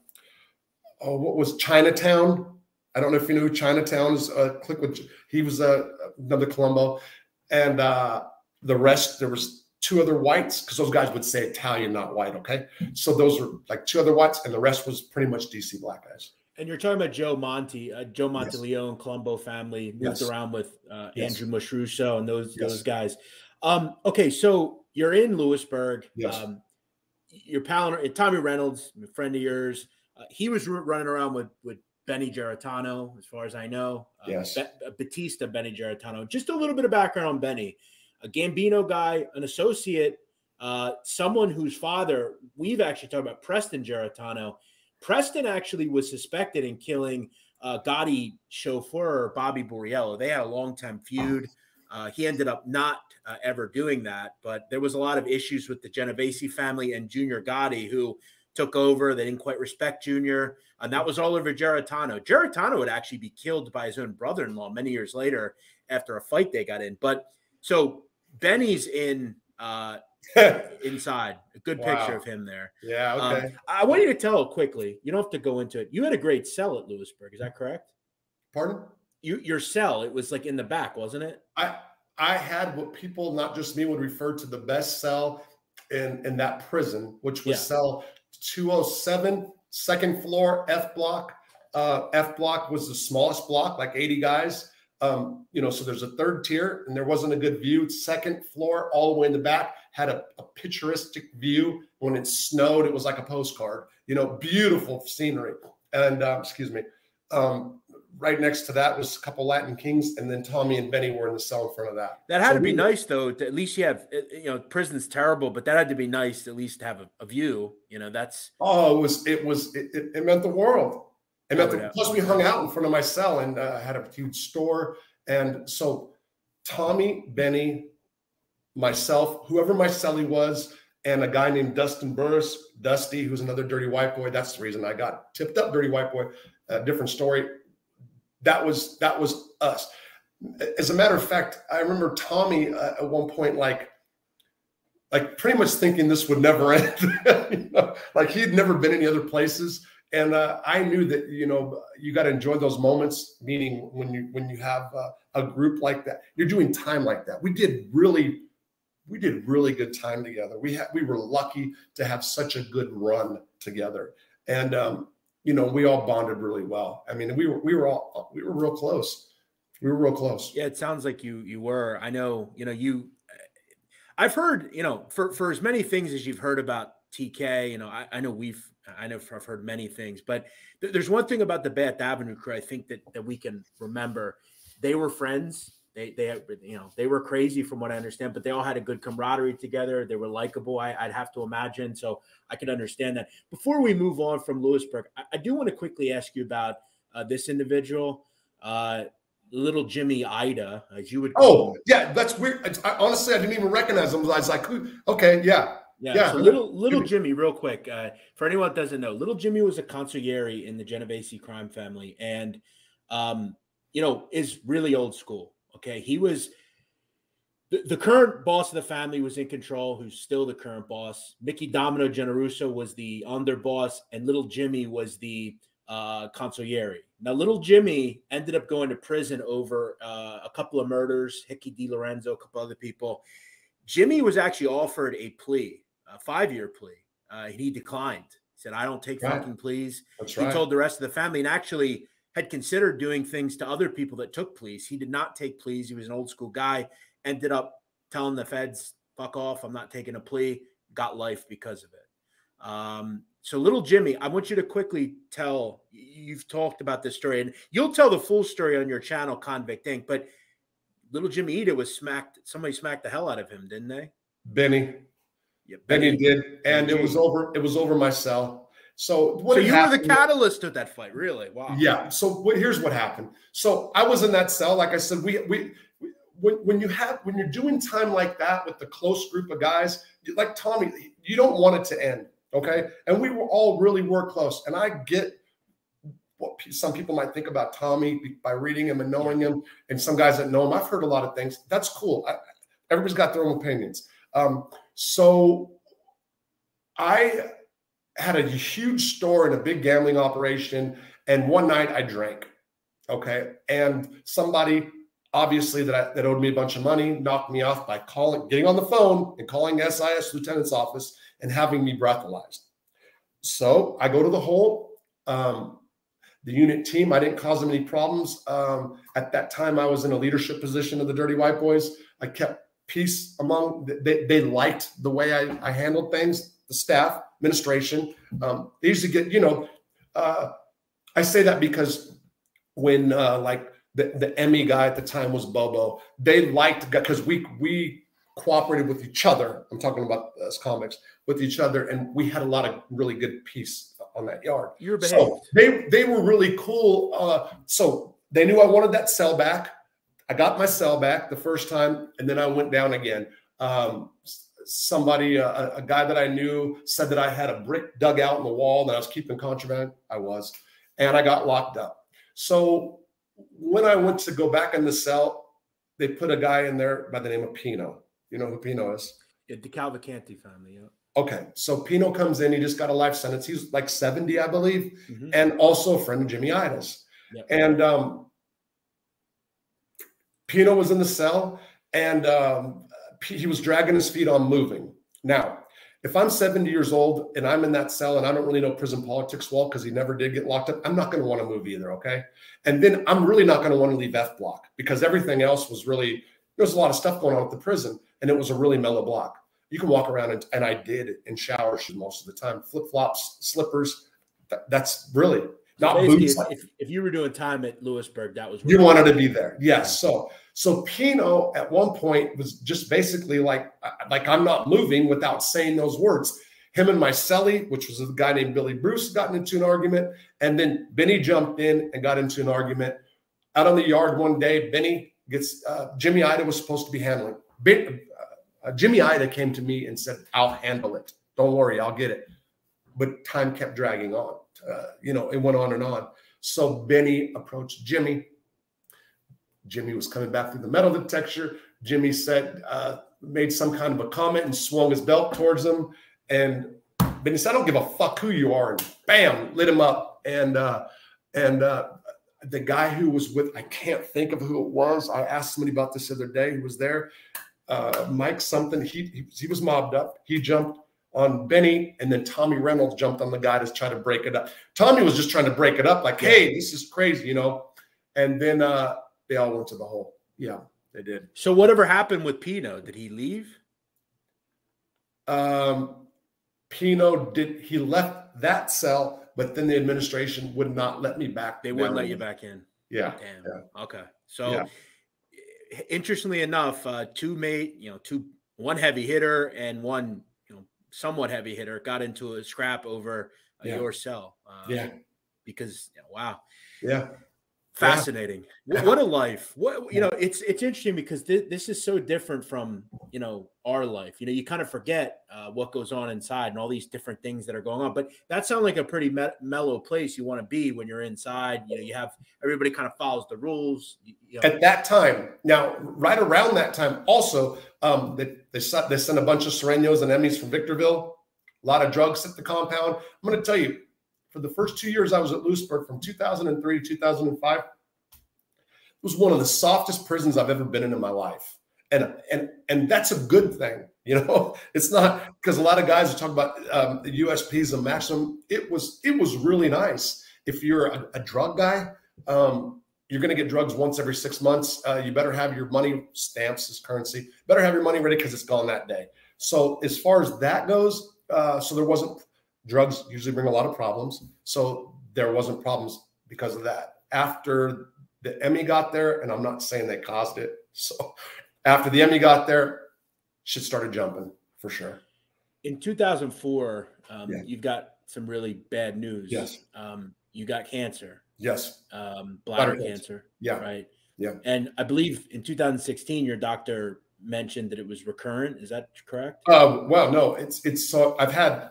oh, what was Chinatown? I don't know if you know who Chinatown is. Uh, click with, he was uh, another Colombo. And uh, the rest, there was two other whites, because those guys would say Italian, not white, okay? So those were like two other whites, and the rest was pretty much D C black guys. And you're talking about Joe Monty, uh, Joe Monteleone, yes. Colombo family, moved yes. around with uh, yes. Andrew Mush Russo and those, yes. those guys. Um, okay, so you're in Lewisburg. Yes. Um, your pal, Tommy Reynolds, a friend of yours, uh, he was running around with, with Benny Geritano, as far as I know. Uh, yes. Be Batista Benny Geritano. Just a little bit of background on Benny. A Gambino guy, an associate, uh, someone whose father, we've actually talked about Preston Geritano. Preston actually was suspected in killing uh, Gotti chauffeur Bobby Borriello. They had a long-time feud. Uh, he ended up not uh, ever doing that, but there was a lot of issues with the Genovese family and Junior Gotti, who took over. They didn't quite respect Junior, and that was all over Geritano. Geritano would actually be killed by his own brother-in-law many years later after a fight they got in. But so Benny's in uh, inside. A good wow. picture of him there. Yeah, okay. Um, I want you to tell quickly. You don't have to go into it. You had a great sell at Lewisburg. Is that correct? Pardon? You, your sell, it was like in the back, wasn't it? I I had what people, not just me, would refer to the best sell in, in that prison, which was yeah. cell two oh seven, second floor, F block. Uh, F block was the smallest block, like eighty guys. Um, you know, so there's a third tier and there wasn't a good view. Second floor, all the way in the back, had a, a picturesque view. When it snowed, it was like a postcard, you know, beautiful scenery. And, uh, excuse me, um, right next to that was a couple Latin Kings. And then Tommy and Benny were in the cell in front of that. That had so to be we, nice though. To at least you have, you know, prison's terrible, but that had to be nice to at least have a, a view, you know, that's. Oh, it was, it was, it, it, it meant the world. And the, plus we hung out in front of my cell and uh, had a huge store. And so Tommy, Benny, myself, whoever my cellie was, and a guy named Dustin Burris, Dusty, who's another dirty white boy. That's the reason I got tipped up dirty white boy, a uh, different story. That was, that was us. As a matter of fact, I remember Tommy uh, at one point, like, like pretty much thinking this would never end. You know? Like he had never been any other places. And uh, I knew that, you know, you got to enjoy those moments, meaning when you when you have uh, a group like that, you're doing time like that. We did really, we did really good time together. We had, we were lucky to have such a good run together. And, um, you know, we all bonded really well. I mean, we were, we were all, we were real close. We were real close. Yeah, it sounds like you, you were. I know, you know, you, I've heard, you know, for, for as many things as you've heard about T K, you know, I, I know we've, I know I've heard many things, but th there's one thing about the Bath Avenue crew. I think that, that we can remember. They were friends. They, they, you know, they were crazy from what I understand, but they all had a good camaraderie together. They were likable. I, I'd have to imagine. So I could understand that. Before we move on from Lewisburg, I, I do want to quickly ask you about uh, this individual, uh, Little Jimmy Ida, as you would call. Oh, yeah. That's weird. I, I, honestly, I didn't even recognize him. I was like, okay, yeah. Yeah, yeah, so little little Jimmy, real quick, uh, for anyone that doesn't know, Little Jimmy was a consigliere in the Genovese crime family, and um, you know, is really old school. Okay, he was the, the current boss of the family was in control, who's still the current boss. Mickey Domino Generuso was the underboss, and Little Jimmy was the uh, consigliere. Now, Little Jimmy ended up going to prison over uh, a couple of murders, Hickey DiLorenzo, a couple other people. Jimmy was actually offered a plea. A five-year plea. Uh, he declined. He said, I don't take right. fucking pleas. That's he right. told the rest of the family and actually had considered doing things to other people that took pleas. He did not take pleas. He was an old school guy. Ended up telling the feds, fuck off. I'm not taking a plea. Got life because of it. Um, so Little Jimmy, I want you to quickly tell, you've talked about this story and you'll tell the full story on your channel, Convict Incorporated. But Little Jimmy Ida was smacked. Somebody smacked the hell out of him, didn't they? Benny. Yeah, Benny, Benny did, and Benny. it was over. It was over my cell. So what? So you happened, were the catalyst of that fight, really? Wow. Yeah. So what, here's what happened. So I was in that cell. Like I said, we we, we when, when you have when you're doing time like that with the close group of guys, like Tommy, you don't want it to end, okay? And we were all really were close. And I get what some people might think about Tommy by reading him and knowing him, and some guys that know him. I've heard a lot of things. That's cool. I, everybody's got their own opinions. Um, so I had a huge store and a big gambling operation. And one night I drank. Okay. And somebody obviously that, I, that owed me a bunch of money knocked me off by calling, getting on the phone and calling S I S lieutenant's office and having me breathalyzed. So I go to the hole, um, the unit team, I didn't cause them any problems. Um, at that time I was in a leadership position of the Dirty White Boys. I kept peace among, they, they liked the way I, I handled things, the staff, administration. Um, they used to get, you know, uh, I say that because when uh, like the, the Emmy guy at the time was Bobo, they liked, because we, we cooperated with each other. I'm talking about us comics, with each other. And we had a lot of really good peace on that yard. You're behaved. So they, they were really cool. Uh, so they knew I wanted that cell back. I got my cell back the first time, and then I went down again. Um, somebody, a, a guy that I knew, said that I had a brick dug out in the wall that I was keeping contraband. I was, and I got locked up. So when I went to go back in the cell, they put a guy in there by the name of Pino. You know who Pino is? Yeah, De Calvacanti family, yeah. Okay, so Pino comes in. He just got a life sentence. He's like seventy, I believe, mm -hmm. and also a friend of Jimmy Ida's. Yep. And um, Pino was in the cell, and um, he was dragging his feet on moving. Now, if I'm seventy years old and I'm in that cell and I don't really know prison politics well because he never did get locked up, I'm not going to want to move either, okay? And then I'm really not going to want to leave F Block because everything else was really – there was a lot of stuff going on with the prison, and it was a really mellow block. You can walk around, and, and I did in showers most of the time. Flip-flops, slippers, that, that's really not so boots. If, if, if you were doing time at Lewisburg, that was – You wanted to be there. Yes. Yeah. So so Pino at one point was just basically like, like I'm not moving without saying those words. Him and my cellie, which was a guy named Billy Bruce, got into an argument. And then Benny jumped in and got into an argument. Out on the yard one day, Benny gets uh, – Jimmy Ida was supposed to be handling ben, – Uh, Jimmy Ida came to me and said, I'll handle it. Don't worry, I'll get it. But time kept dragging on. Uh, you know, it went on and on. So Benny approached Jimmy. Jimmy was coming back through the metal detector. Jimmy said, uh, made some kind of a comment and swung his belt towards him. And Benny said, I don't give a fuck who you are. And bam, lit him up. And, uh, and uh, the guy who was with, I can't think of who it was. I asked somebody about this the other day who was there. Uh, Mike something, he, he, he was mobbed up. He jumped on Benny, and then Tommy Reynolds jumped on the guy to try to break it up. Tommy was just trying to break it up, like, hey, this is crazy, you know. And then uh, they all went to the hole. Yeah, they did. So whatever happened with Pino, did he leave? Um, Pino did. He left that cell, but then the administration would not let me back. They wouldn't let you back in. Yeah. Damn. Yeah. Okay. So. Yeah. Interestingly enough, uh, two mate, you know, two, one heavy hitter and one, you know, somewhat heavy hitter got into a scrap over uh, yeah. your cell. Uh, yeah. Because, you know, wow. Yeah. Fascinating. Yeah. What a life. What, you know, it's, it's interesting because th this is so different from, you know, our life. You know, you kind of forget uh, what goes on inside and all these different things that are going on, but that sounds like a pretty me mellow place you want to be when you're inside. You know, you have, everybody kind of follows the rules. You, you know. At that time. Now, right around that time also, um, they, they, they sent a bunch of Serenos and Emmys from Victorville, a lot of drugs at the compound. I'm going to tell you, for the first two years I was at Lewisburg, from two thousand three to two thousand five, it was one of the softest prisons I've ever been in in my life. And, and, and that's a good thing. You know, it's not because a lot of guys are talking about um, the U S Ps and maximum. It was, it was really nice. If you're a, a drug guy, um, you're going to get drugs once every six months. Uh, you better have your money, stamps as currency, better have your money ready because it's gone that day. So as far as that goes, uh, so there wasn't, drugs usually bring a lot of problems. So there wasn't problems because of that. After the Emmy got there, and I'm not saying they caused it. So after the Emmy got there, shit started jumping for sure. In two thousand four, um, yeah. you've got some really bad news. Yes. Um, you got cancer. Yes. Um, bladder, bladder cancer. cancer. Yeah. Right. Yeah. And I believe in two thousand sixteen, your doctor mentioned that it was recurrent. Is that correct? Uh, well, no, it's, it's, so I've had,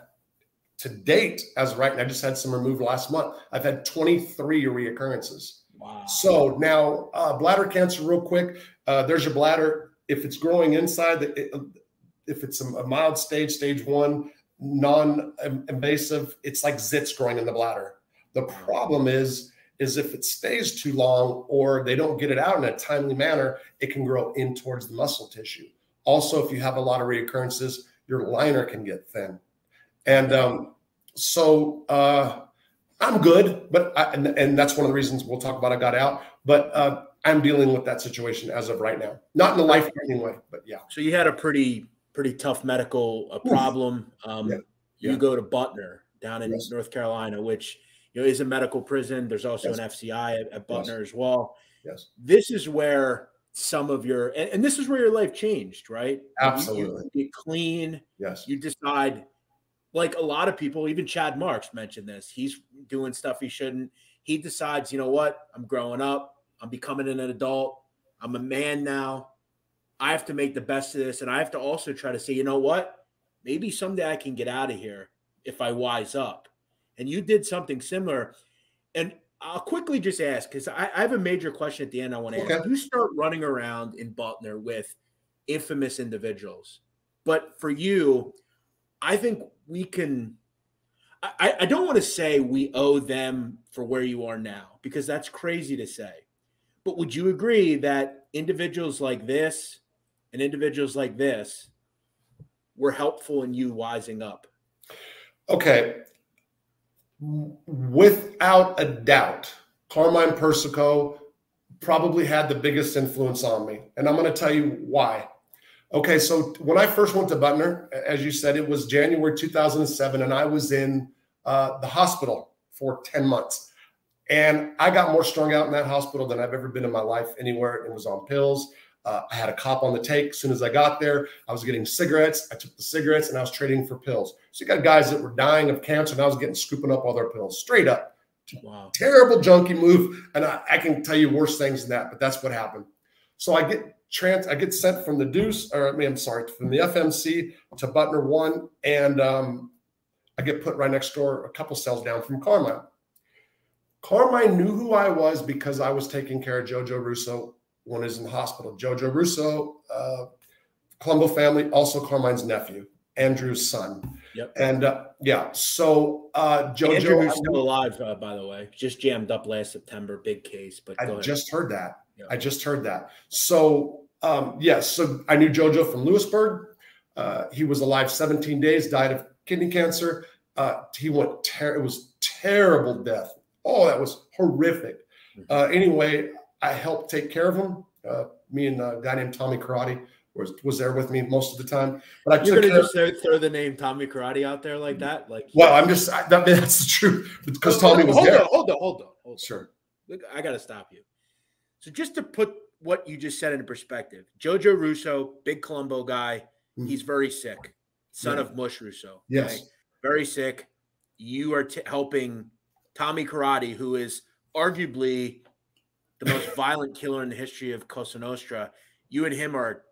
to date, as right now, I just had some removed last month. I've had twenty-three reoccurrences. Wow. So now uh, bladder cancer real quick. Uh, there's your bladder. If it's growing inside, it, if it's a mild stage, stage one, non-invasive, it's like zits growing in the bladder. The problem is, is if it stays too long or they don't get it out in a timely manner, it can grow in towards the muscle tissue. Also, if you have a lot of reoccurrences, your liner can get thin. And um, so uh, I'm good, but I, and, and that's one of the reasons we'll talk about I got out. But uh, I'm dealing with that situation as of right now, not in a life-threatening way, but yeah. So you had a pretty pretty tough medical uh, problem. Um, yeah. You yeah. go to Butner down in yes. North Carolina, which you know is a medical prison. There's also yes. an F C I at, at Butner yes. as well. Yes. This is where some of your and, and this is where your life changed, right? Absolutely. You, you get clean. Yes. You decide. Like a lot of people, even Chad Marks mentioned this. He's doing stuff he shouldn't. He decides, you know what? I'm growing up. I'm becoming an adult. I'm a man now. I have to make the best of this. And I have to also try to say, you know what? Maybe someday I can get out of here if I wise up. And you did something similar. And I'll quickly just ask, because I, I have a major question at the end I want to okay. ask. You start running around in Butner with infamous individuals. But for you, I think we can – I I don't want to say we owe them for where you are now, because that's crazy to say. But would you agree that individuals like this and individuals like this were helpful in you wising up? Okay. Without a doubt, Carmine Persico probably had the biggest influence on me. And I'm going to tell you why. Okay, so when I first went to Butner, as you said, it was January two thousand seven, and I was in uh, the hospital for ten months. And I got more strung out in that hospital than I've ever been in my life anywhere. It was on pills. Uh, I had a cop on the take. As soon as I got there, I was getting cigarettes. I took the cigarettes, and I was trading for pills. So you got guys that were dying of cancer, and I was getting scooping up all their pills, straight up. Wow. Terrible junky move. And I, I can tell you worse things than that, but that's what happened. So I get trans, I get sent from the Deuce, or I mean, I'm sorry, from the F M C to Butner One, and um, I get put right next door, a couple cells down from Carmine. Carmine knew who I was because I was taking care of Jojo Russo when he was in the hospital. Jojo Russo, uh, Colombo family, also Carmine's nephew, Andrew's son. Yep. And uh, yeah, so uh, Jojo, Andrew, who's still alive, uh, by the way, just jammed up last September, big case. But I just heard that. Yeah. I just heard that. So um, yes, yeah, so I knew Jojo from Lewisburg. Uh, he was alive seventeen days, died of kidney cancer. Uh, he went. Ter it was terrible death. Oh, that was horrific. Mm -hmm. uh, anyway, I helped take care of him. Uh, me and a guy named Tommy Karate Was, was there with me most of the time. But I You're going to just throw, throw the name Tommy Karate out there like that? Like, well, I'm just I, – that, that's the truth because Tommy was there. Hold on, hold on, hold on. Sure. Look, I got to stop you. So just to put what you just said into perspective, Jojo Russo, big Colombo guy, mm. he's very sick, son yeah. of Mush Russo. Yes. Right? Very sick. You are t helping Tommy Karate, who is arguably the most violent killer in the history of Cosa Nostra. You and him are –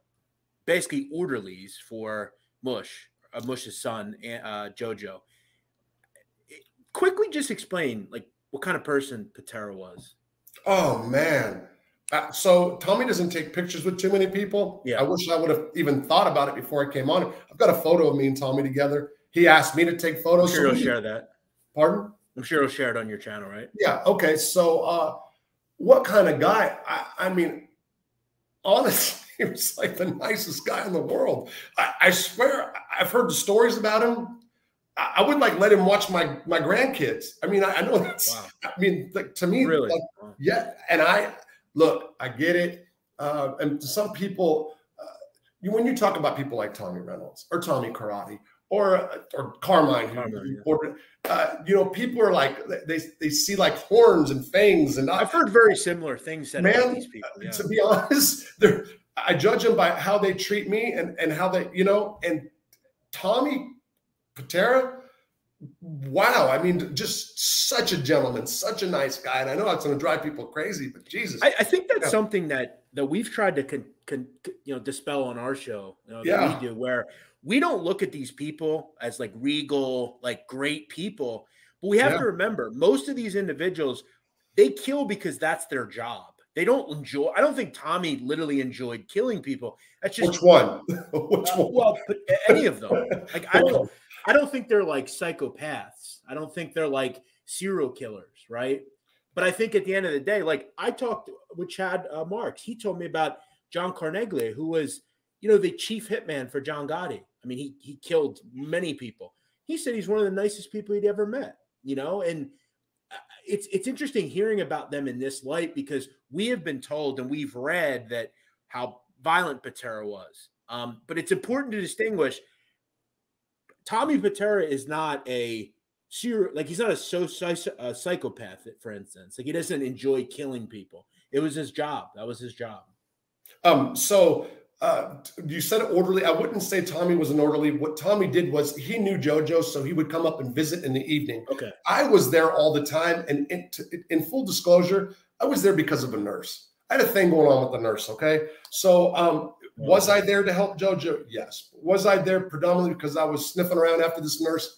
basically orderlies for Mush, uh, Mush's son, uh, Jojo. Quickly just explain, like, what kind of person Pitera was. Oh, man. Uh, so Tommy doesn't take pictures with too many people. Yeah. I wish I would have even thought about it before I came on. I've got a photo of me and Tommy together. He asked me to take photos. I'm sure so he'll share that. Pardon? I'm sure he'll share it on your channel, right? Yeah. Okay. So uh, what kind of guy? I, I mean, honestly. He was like the nicest guy in the world. I, I swear, I've heard the stories about him. I, I would like let him watch my my grandkids. I mean, I, I know that's. Wow. I mean, like to me, really, like, wow. yeah. And I look, I get it. Uh, and to some people, uh, you, when you talk about people like Tommy Reynolds or Tommy Karate or or Carmine, Carmine who, yeah. or, uh, you know, people are like they they see like horns and fangs, and I've heard very similar things said man, about these people. Yeah. To be honest, they're. I judge them by how they treat me and, and how they, you know, and Tommy Pitera, wow. I mean, just such a gentleman, such a nice guy. And I know it's going to drive people crazy, but Jesus. I, I think that's yeah. something that, that we've tried to, con, con, you know, dispel on our show, you know, that yeah. we do, where we don't look at these people as like regal, like great people. But we have yeah. to remember, most of these individuals, they kill because that's their job. They don't enjoy. I don't think Tommy literally enjoyed killing people. That's just which one? Which one? Well, but any of them. Like I don't. I don't think they're like psychopaths. I don't think they're like serial killers, right? But I think at the end of the day, like I talked with Chad uh, Marks. He told me about John Carneglia, who was, you know, the chief hitman for John Gotti. I mean, he he killed many people. He said he's one of the nicest people he'd ever met. You know, and. It's it's interesting hearing about them in this light because we have been told and we've read that how violent Pitera was. Um, but it's important to distinguish. Tommy Pitera is not a serial, like he's not a, so, a psychopath, for instance. Like he doesn't enjoy killing people. It was his job. That was his job. Um, so uh, you said orderly. I wouldn't say Tommy was an orderly. What Tommy did was he knew Jojo, so he would come up and visit in the evening. Okay. I was there all the time. And in, in full disclosure, I was there because of a nurse. I had a thing going on with the nurse. Okay. So um, was I there to help Jojo? Yes. Was I there predominantly because I was sniffing around after this nurse?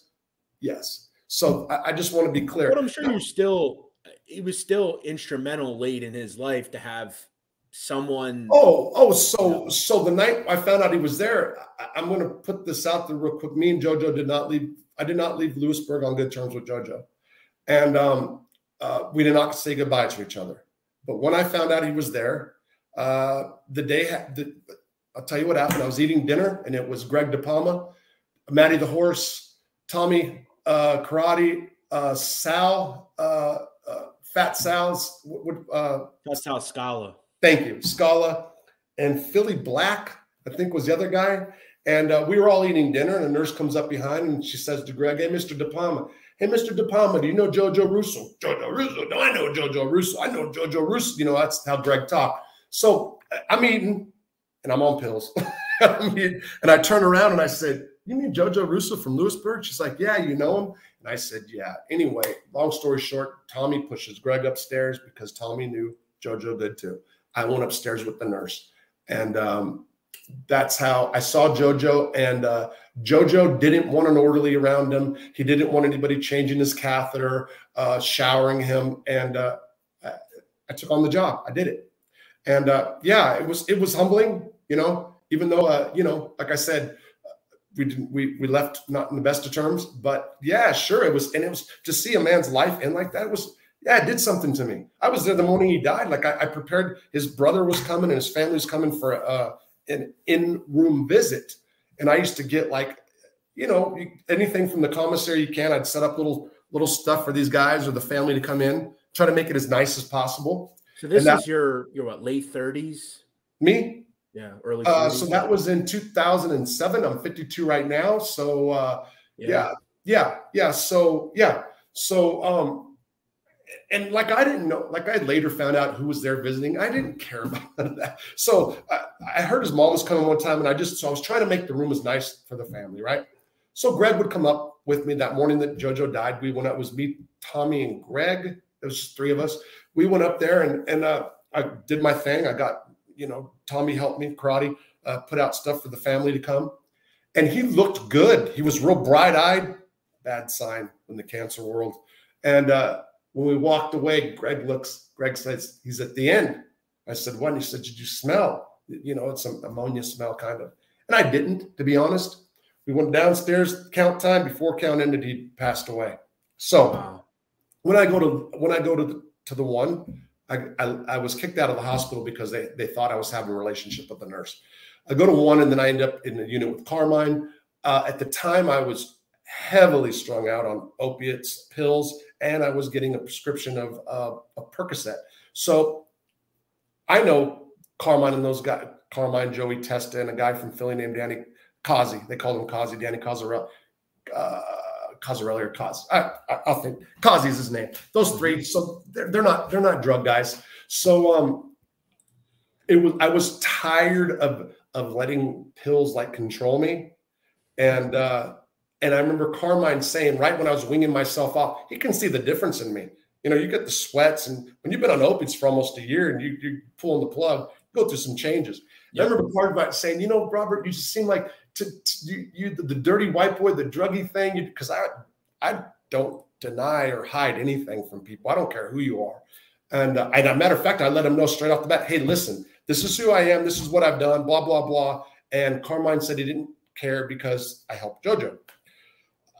Yes. So I, I just want to be clear. But I'm sure you're still, he was still instrumental late in his life to have someone. Oh, oh, so you know. So the night I found out he was there, I, I'm going to put this out there real quick. Me and Jojo did not leave. I did not leave Lewisburg on good terms with Jojo, and um, uh, we did not say goodbye to each other. But when I found out he was there, uh, the day the, I'll tell you what happened. I was eating dinner, and it was Greg De Palma, Matty the Horse, Tommy uh, Karate, uh, Sal. Uh, Fat Sal's, uh, that's Sal Scala. Thank you, Scala, and Philly Black, I think, was the other guy. And uh, we were all eating dinner, and a nurse comes up behind, and she says to Greg, "Hey, Mister De Palma, hey, Mister De Palma, do you know Jojo Russo? Jojo Russo? No, I know Jojo Russo. I know Jojo Russo. You know, that's how Greg talked." So I'm eating, and I'm on pills, I'm eating, and I turn around and I said, "You mean Jojo Russo from Lewisburg?" She's like, "Yeah, you know him." And I said, "Yeah." Anyway, long story short, Tommy pushes Greg upstairs because Tommy knew Jojo did too. I went upstairs with the nurse. And um, that's how I saw Jojo. And uh, Jojo didn't want an orderly around him. He didn't want anybody changing his catheter, uh, showering him. And uh, I, I took on the job. I did it. And uh, yeah, it was, it was humbling, you know, even though, uh, you know, like I said, We didn't, we we left not in the best of terms, but yeah, sure, it was, and it was to see a man's life end like that was, yeah, it did something to me. I was there the morning he died. Like I, I prepared. His brother was coming and his family was coming for uh, an in-room visit, and I used to get like, you know, anything from the commissary you can. I'd set up little little stuff for these guys or the family to come in, try to make it as nice as possible. So this that, is your your what, late thirties? Me. Yeah, early. Uh, so that was in two thousand seven. I'm fifty-two right now. So uh, yeah. yeah, yeah, yeah. So yeah, so um, and like I didn't know. Like I later found out who was there visiting. I didn't care about that. So I, I heard his mom was coming one time, and I just so I was trying to make the room as nice for the family, right? So Greg would come up with me that morning that Jojo died. We went up. It was me, Tommy, and Greg. It was just three of us. We went up there, and and uh, I did my thing. I got. You know, Tommy helped me, karate, uh, put out stuff for the family to come. And he looked good. He was real bright-eyed. Bad sign in the cancer world. And uh, when we walked away, Greg looks, Greg says, "He's at the end." I said, "What?" He said, "Did you smell?" You know, it's some ammonia smell kind of. And I didn't, to be honest. We went downstairs, count time. Before count ended, he passed away. So wow. when I go to when I go to the, to the one, I, I, I was kicked out of the hospital because they, they thought I was having a relationship with the nurse. I go to one, and then I end up in the unit with Carmine. Uh, at the time, I was heavily strung out on opiates, pills, and I was getting a prescription of uh, a Percocet. So I know Carmine and those guys, Carmine, Joey Testa, and a guy from Philly named Danny Cazarelli. They called him Cazarelli, Danny Cazarelli. Uh, Cazarelli or Cos, I, I, I'll think Cozzy is his name. Those three, so they're, they're not they're not drug guys. So um, it was I was tired of of letting pills like control me, and uh, and I remember Carmine saying right when I was winging myself off, he can see the difference in me. You know, you get the sweats, and when you've been on opiates for almost a year, and you you're pulling the plug, you go through some changes. Yep. I remember Carmine saying, "You know, Robert, you just seem like." To, to you, you the, the dirty white boy, the druggy thing, because I I don't deny or hide anything from people. I don't care who you are. And, uh, and a matter of fact, I let him know straight off the bat, "Hey, listen, this is who I am. This is what I've done, blah, blah, blah." And Carmine said he didn't care because I helped Jojo.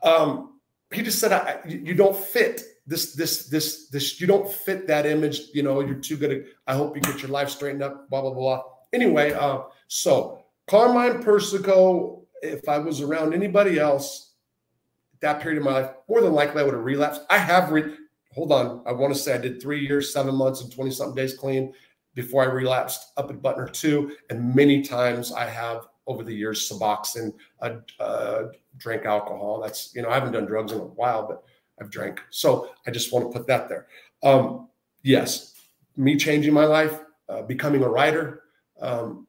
Um, he just said, I, you don't fit this, this, this, this, you don't fit that image. You know, you're too good. I hope you get your life straightened up, blah, blah, blah. Anyway, uh, so. Carmine Persico, if I was around anybody else at that period of my life, more than likely I would have relapsed. I have, re hold on, I want to say I did three years, seven months, and twenty-something days clean before I relapsed up at Butner too. And many times I have over the years Suboxone, uh, uh, drank alcohol. That's, you know, I haven't done drugs in a while, but I've drank. So I just want to put that there. Um, yes, me changing my life, uh, becoming a writer, um,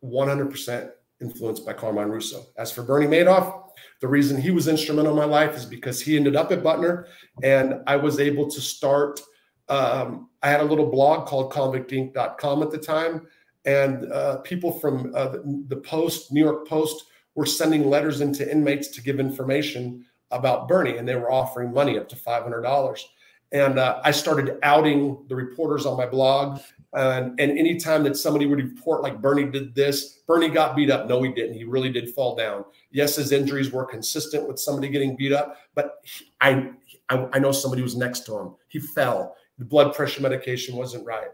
one hundred percent influenced by Carmine Russo. As for Bernie Madoff, the reason he was instrumental in my life is because he ended up at Butner, and I was able to start. Um, I had a little blog called Convict Inc dot com at the time, and uh, people from uh, the, the Post, New York Post, were sending letters into inmates to give information about Bernie, and they were offering money up to five hundred dollars. And uh, I started outing the reporters on my blog. Uh, and anytime that somebody would report, like, Bernie did this, Bernie got beat up. No, he didn't. He really did fall down. Yes, his injuries were consistent with somebody getting beat up, but he, I, I, I know somebody was next to him. He fell. The blood pressure medication wasn't right.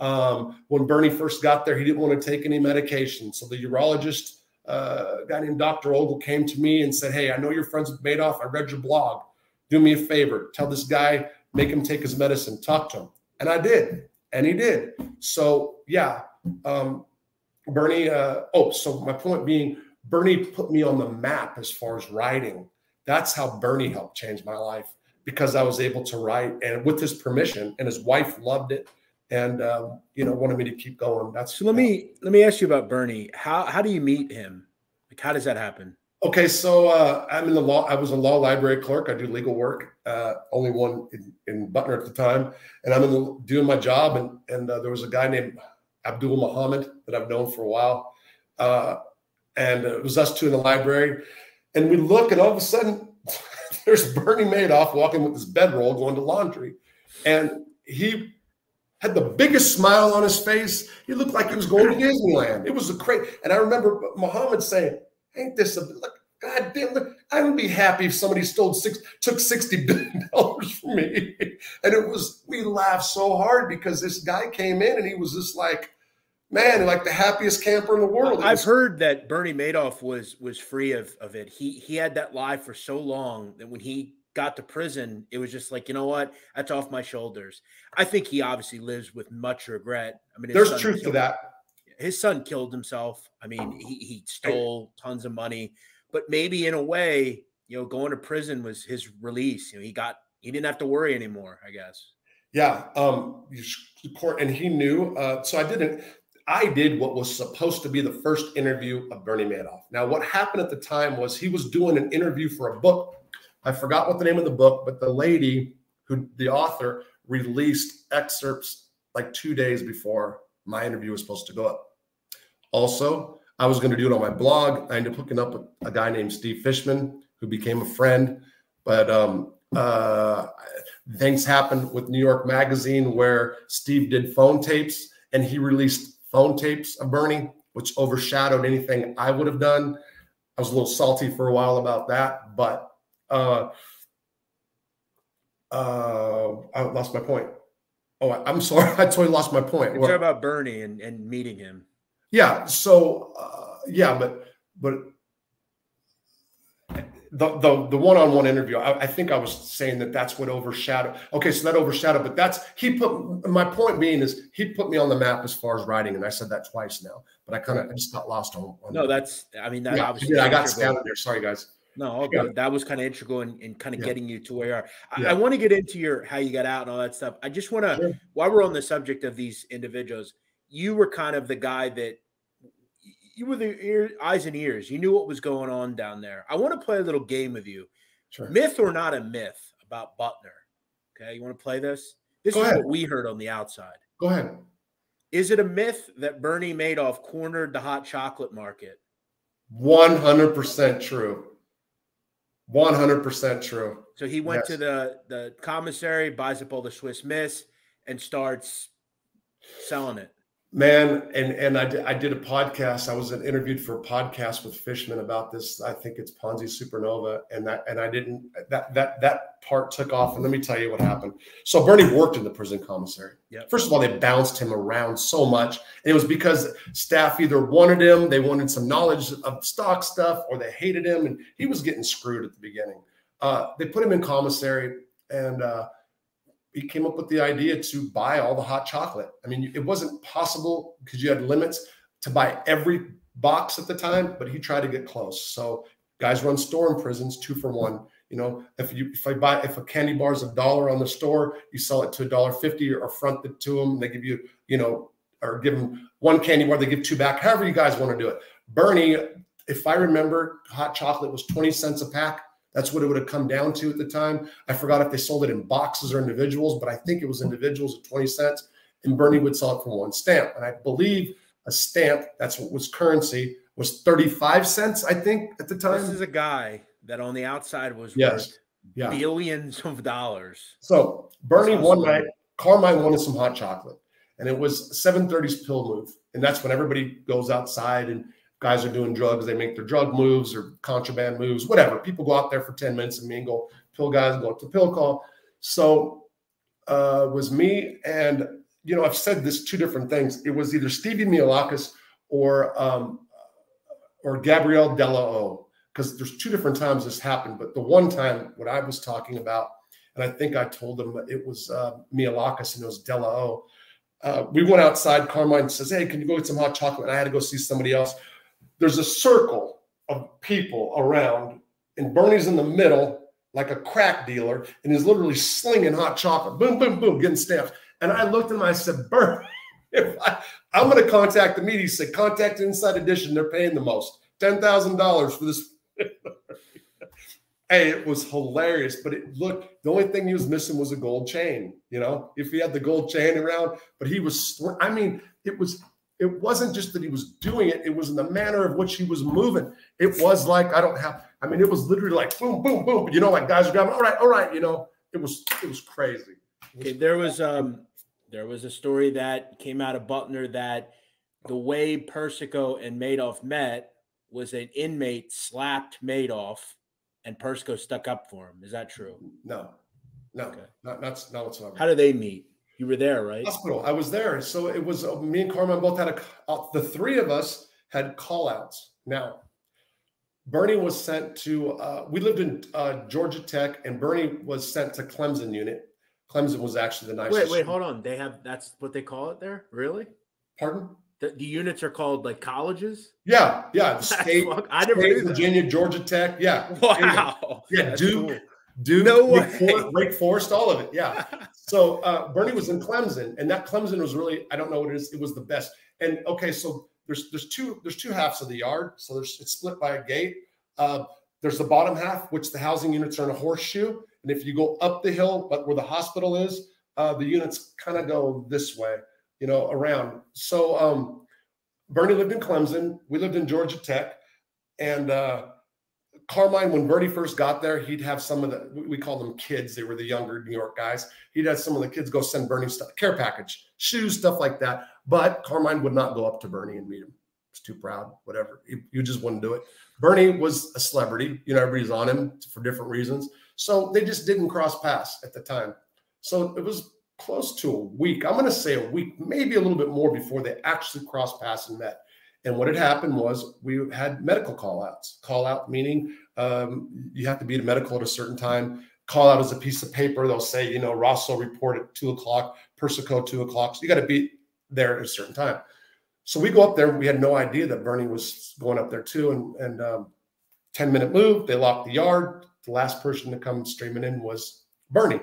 Um, when Bernie first got there, he didn't want to take any medication. So the urologist, uh, a guy named Doctor Ogle, came to me and said, "Hey, I know you're friends with Madoff. I read your blog. Do me a favor. Tell this guy, make him take his medicine. Talk to him." And I did. And he did. So, yeah, um, Bernie, uh, oh, so my point being, Bernie put me on the map as far as writing. That's how Bernie helped change my life, because I was able to write, and with his permission, and his wife loved it and, uh, you know, wanted me to keep going. That's so let me let me ask you about Bernie. How, how do you meet him? Like, how does that happen? Okay, so uh, I'm in the law. I was a law library clerk. I do legal work. Uh, only one in, in Butner at the time, and I'm in the, doing my job. And and uh, there was a guy named Abdul Muhammad that I've known for a while, uh, and it was us two in the library. And we look, and all of a sudden, there's Bernie Madoff walking with his bedroll going to laundry, and he had the biggest smile on his face. He looked like he was going to Disneyland. It was a crazy. And I remember Muhammad saying, "Ain't this a look? God damn! Look, I would be happy if somebody stole six, took sixty billion dollars from me." And it was, we laughed so hard because this guy came in and he was just like, man, like the happiest camper in the world. I've was, heard that Bernie Madoff was was free of of it. He he had that lie for so long that when he got to prison, it was just like, you know what? That's off my shoulders. I think he obviously lives with much regret. I mean, there's truth to that. His son killed himself. I mean, he, he stole tons of money, but maybe in a way, you know, going to prison was his release. You know, he got, he didn't have to worry anymore, I guess. Yeah. Um, and he knew, uh, so I didn't, I did what was supposed to be the first interview of Bernie Madoff. Now, what happened at the time was he was doing an interview for a book. I forgot what the name of the book, but the lady who, the author, released excerpts like two days before my interview was supposed to go up. Also, I was going to do it on my blog. I ended up hooking up with a guy named Steve Fishman, who became a friend. But um, uh, things happened with New York Magazine where Steve did phone tapes, and he released phone tapes of Bernie, which overshadowed anything I would have done. I was a little salty for a while about that, but uh, uh, I lost my point. Oh, I'm sorry. I totally lost my point. You're well, talking about Bernie and, and meeting him. Yeah. So, uh, yeah, but but the the the one-on-one interview, I, I think I was saying that that's what overshadowed. Okay, so that overshadowed, but that's he put. My point being is he put me on the map as far as writing, and I said that twice now. But I kind of I just got lost on. on no, that. that's. I mean, that yeah, obviously. Yeah, I got scattered there. Sorry, guys. No, okay. Yeah. That was kind of integral in, in kind of yeah. getting you to where you are. I, yeah. I want to get into your how you got out and all that stuff. I just want to, sure. while we're on the subject of these individuals, you were kind of the guy that you were the ear, eyes and ears. You knew what was going on down there. I want to play a little game with you. Sure. Myth or not a myth about Butner. Okay, you want to play this? This Go is ahead. What we heard on the outside. Go ahead. Is it a myth that Bernie Madoff cornered the hot chocolate market? one hundred percent true. one hundred percent true. So he went yes. to the, the commissary, buys up all the Swiss Miss, and starts selling it. Man, and, and I, did, I did a podcast. I was interviewed for a podcast with Fishman about this. I think it's Ponzi Supernova. And that and I didn't, that that that part took off. And let me tell you what happened. So Bernie worked in the prison commissary. Yep. First of all, they bounced him around so much. And it was because staff either wanted him, they wanted some knowledge of stock stuff, or they hated him. And he was getting screwed at the beginning. Uh, they put him in commissary, and uh, he came up with the idea to buy all the hot chocolate. I mean, it wasn't possible because you had limits to buy every box at the time, but he tried to get close. So guys run store in prisons, two for one. You know, if you if I buy if a candy bar is a dollar on the store, you sell it to a dollar fifty or front it to them. They give you, you know, or give them one candy bar, they give two back. However you guys want to do it. Bernie, if I remember, hot chocolate was twenty cents a pack. That's what it would have come down to at the time. I forgot if they sold it in boxes or individuals, but I think it was individuals at twenty cents. And Bernie would sell it for one stamp. And I believe a stamp, that's what was currency, was thirty-five cents, I think, at the time. This is a guy that on the outside was yes. worth yeah. billions of dollars. So Bernie one night, Carmine wanted some hot chocolate. And it was seven thirty's pill move. And that's when everybody goes outside and guys are doing drugs. They make their drug moves or contraband moves, whatever. People go out there for ten minutes and mingle. Pill guys go up to pill call. So uh, it was me. And, you know, I've said this two different things. It was either Stevie Mialakis or, um, or Gabrielle Dellao, because there's two different times this happened. But the one time what I was talking about, and I think I told them it was uh, Mialakis and it was Dellao. Uh, we went outside. Carmine says, hey, can you go get some hot chocolate? And I had to go see somebody else. There's a circle of people around, and Bernie's in the middle like a crack dealer, and he's literally slinging hot chocolate, boom, boom, boom, getting stamps. And I looked at him. I said, Bernie, if I, I'm going to contact the media. He said, contact Inside Edition. They're paying the most, ten thousand dollars for this. Hey, it was hilarious, but it looked, the only thing he was missing was a gold chain, you know, if he had the gold chain around, but he was, I mean, it was, it wasn't just that he was doing it. It was in the manner of which he was moving. It was like, I don't have, I mean, it was literally like, boom, boom, boom. You know, like guys are grabbing, all right, all right. You know, it was, it was crazy. It was okay, there was, um, there was a story that came out of Butner that the way Persico and Madoff met was an inmate slapped Madoff, and Persico stuck up for him. Is that true? No, no, okay. not, not, not whatsoever. How did they meet? You were there, right? Hospital. I was there. So it was uh, me and Carmine both had a, uh, the three of us had call outs. Now, Bernie was sent to, uh, we lived in uh, Georgia Tech, and Bernie was sent to Clemson unit. Clemson was actually the nicest. Wait, wait, hold on. They have, that's what they call it there? Really? Pardon? The, the units are called like colleges. Yeah, yeah. The state, I never state, Virginia, Georgia Tech. Yeah. Wow. Yeah, that's Duke, cool. Duke, no way. Forest, Lake Forest, all of it. Yeah. So uh, Bernie was in Clemson, and that Clemson was really, I don't know what it is. It was the best. And okay, so there's there's two there's two halves of the yard. So there's it's split by a gate. Uh, there's the bottom half, which the housing units are in a horseshoe, and if you go up the hill, but where the hospital is, uh, the units kind of go this way, you know, around. So um, Bernie lived in Clemson. We lived in Georgia Tech. And uh, Carmine, when Bernie first got there, he'd have some of the, we call them kids. They were the younger New York guys. He'd have some of the kids go send Bernie stuff, care package, shoes, stuff like that. But Carmine would not go up to Bernie and meet him. He's too proud, whatever. You just wouldn't do it. Bernie was a celebrity. You know, everybody's on him for different reasons. So they just didn't cross paths at the time. So it was close to a week. I'm going to say a week, maybe a little bit more, before they actually crossed paths and met. And what had happened was we had medical call-outs. Call-out meaning um, you have to be at a medical at a certain time. Call-out is a piece of paper. They'll say, you know, Rosso report at two o'clock, Persico two o'clock. So you got to be there at a certain time. So we go up there. We had no idea that Bernie was going up there too. And, and um, ten-minute move. They locked the yard. The last person to come streaming in was Bernie.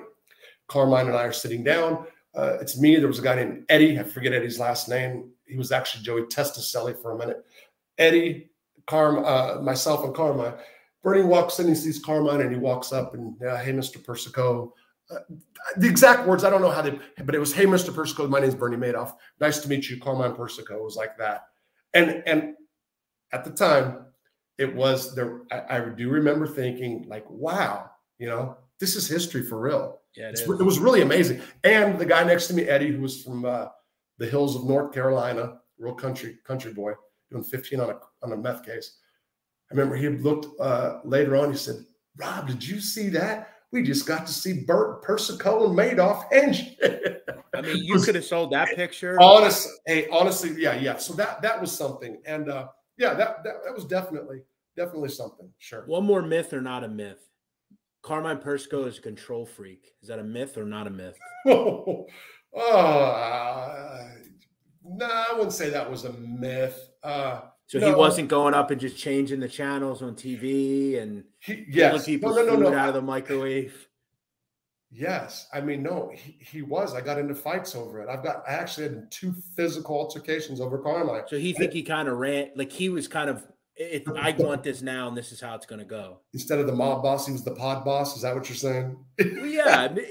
Carmine and I are sitting down. Uh, it's me. There was a guy named Eddie. I forget Eddie's last name. He was actually Joey Testa for a minute. Eddie, Carm, uh, myself, and Carmine. Bernie walks in. He sees Carmine, and he walks up and, uh, hey, Mister Persico. Uh, the exact words, I don't know how they, but it was, hey, Mister Persico, my name's Bernie Madoff. Nice to meet you, Carmine Persico. It was like that. And and at the time, it was there. I, I do remember thinking, like, wow, you know, this is history for real. Yeah, it, it was really amazing. And the guy next to me, Eddie, who was from uh, the hills of North Carolina, real country country boy, doing fifteen on a on a meth case. I remember he looked uh, later on. He said, "Rob, did you see that? We just got to see Bert Persico and Madoff and shit." I mean, you could have sold that picture. Honest, hey, honestly, yeah, yeah. So that that was something, and uh, yeah, that, that that was definitely definitely something. Sure. One more myth or not a myth. Carmine Persico is a control freak. Is that a myth or not a myth? Oh, uh, no, nah, I wouldn't say that was a myth. Uh, so no. He wasn't going up and just changing the channels on T V and he, yes. pulling people's no, no, no, food no. out of the microwave. Yes, I mean, no, he, he was. I got into fights over it. I've got. I actually had two physical altercations over Carmine. So he think I, he kind of ran, like he was kind of. If I want this now, and this is how it's going to go. Instead of the mob boss, he was the pod boss. Is that what you're saying? Well, yeah, I mean,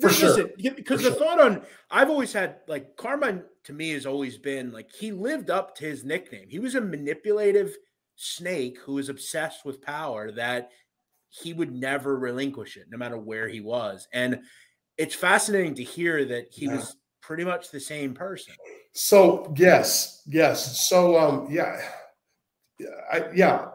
for listen, sure. Because the sure. thought on, I've always had like Carmine to me has always been like he lived up to his nickname. He was a manipulative snake who was obsessed with power that he would never relinquish it, no matter where he was. And it's fascinating to hear that he yeah. was pretty much the same person. So yes, yes. So um, yeah, I, yeah,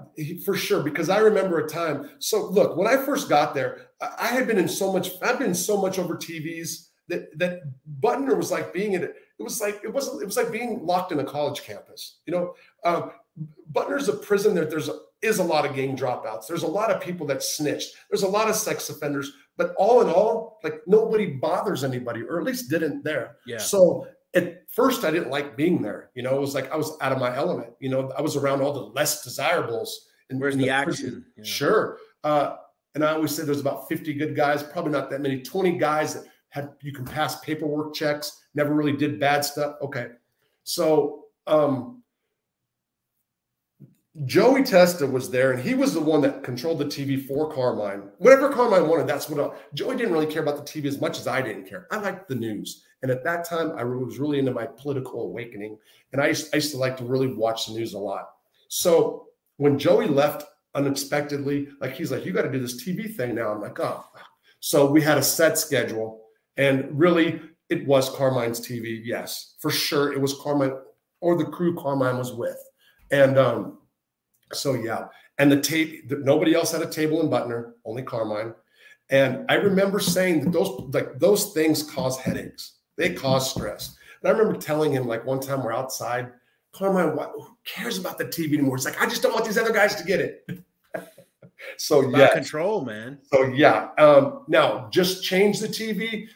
for sure. Because I remember a time. So look, when I first got there, I had been in so much. I've been in so much over T Vs that that Butner was like being in it. It was like it wasn't. It was like being locked in a college campus. You know, um, Butner's a prison that there's. Is a lot of gang dropouts. There's a lot of people that snitched. There's a lot of sex offenders, but all in all, like nobody bothers anybody, or at least didn't there. Yeah. So at first I didn't like being there. You know, it was like, I was out of my element. You know, I was around all the less desirables. And where's the, the action? Yeah. Sure. Uh, and I always said there's about fifty good guys, probably not that many, twenty guys that had, you can pass paperwork checks, never really did bad stuff. Okay. So, um, Joey Testa was there, and he was the one that controlled the T V for Carmine. Whatever Carmine wanted, that's what I, Joey didn't really care about the T V as much as I didn't care. I liked the news, and at that time, I was really into my political awakening, and I used, I used to like to really watch the news a lot. So when Joey left unexpectedly, like he's like, "You got to do this T V thing now." I'm like, "Oh." So we had a set schedule, and really, it was Carmine's T V. Yes, for sure, it was Carmine or the crew Carmine was with, and um. So, yeah. And the tape, nobody else had a table in Butner, only Carmine. And I remember saying that those, like those things cause headaches. They cause stress. And I remember telling him, like one time we're outside, Carmine, what, who cares about the T V anymore? It's like, I just don't want these other guys to get it. So yeah. Control, man. So yeah. Um, now just change the T V.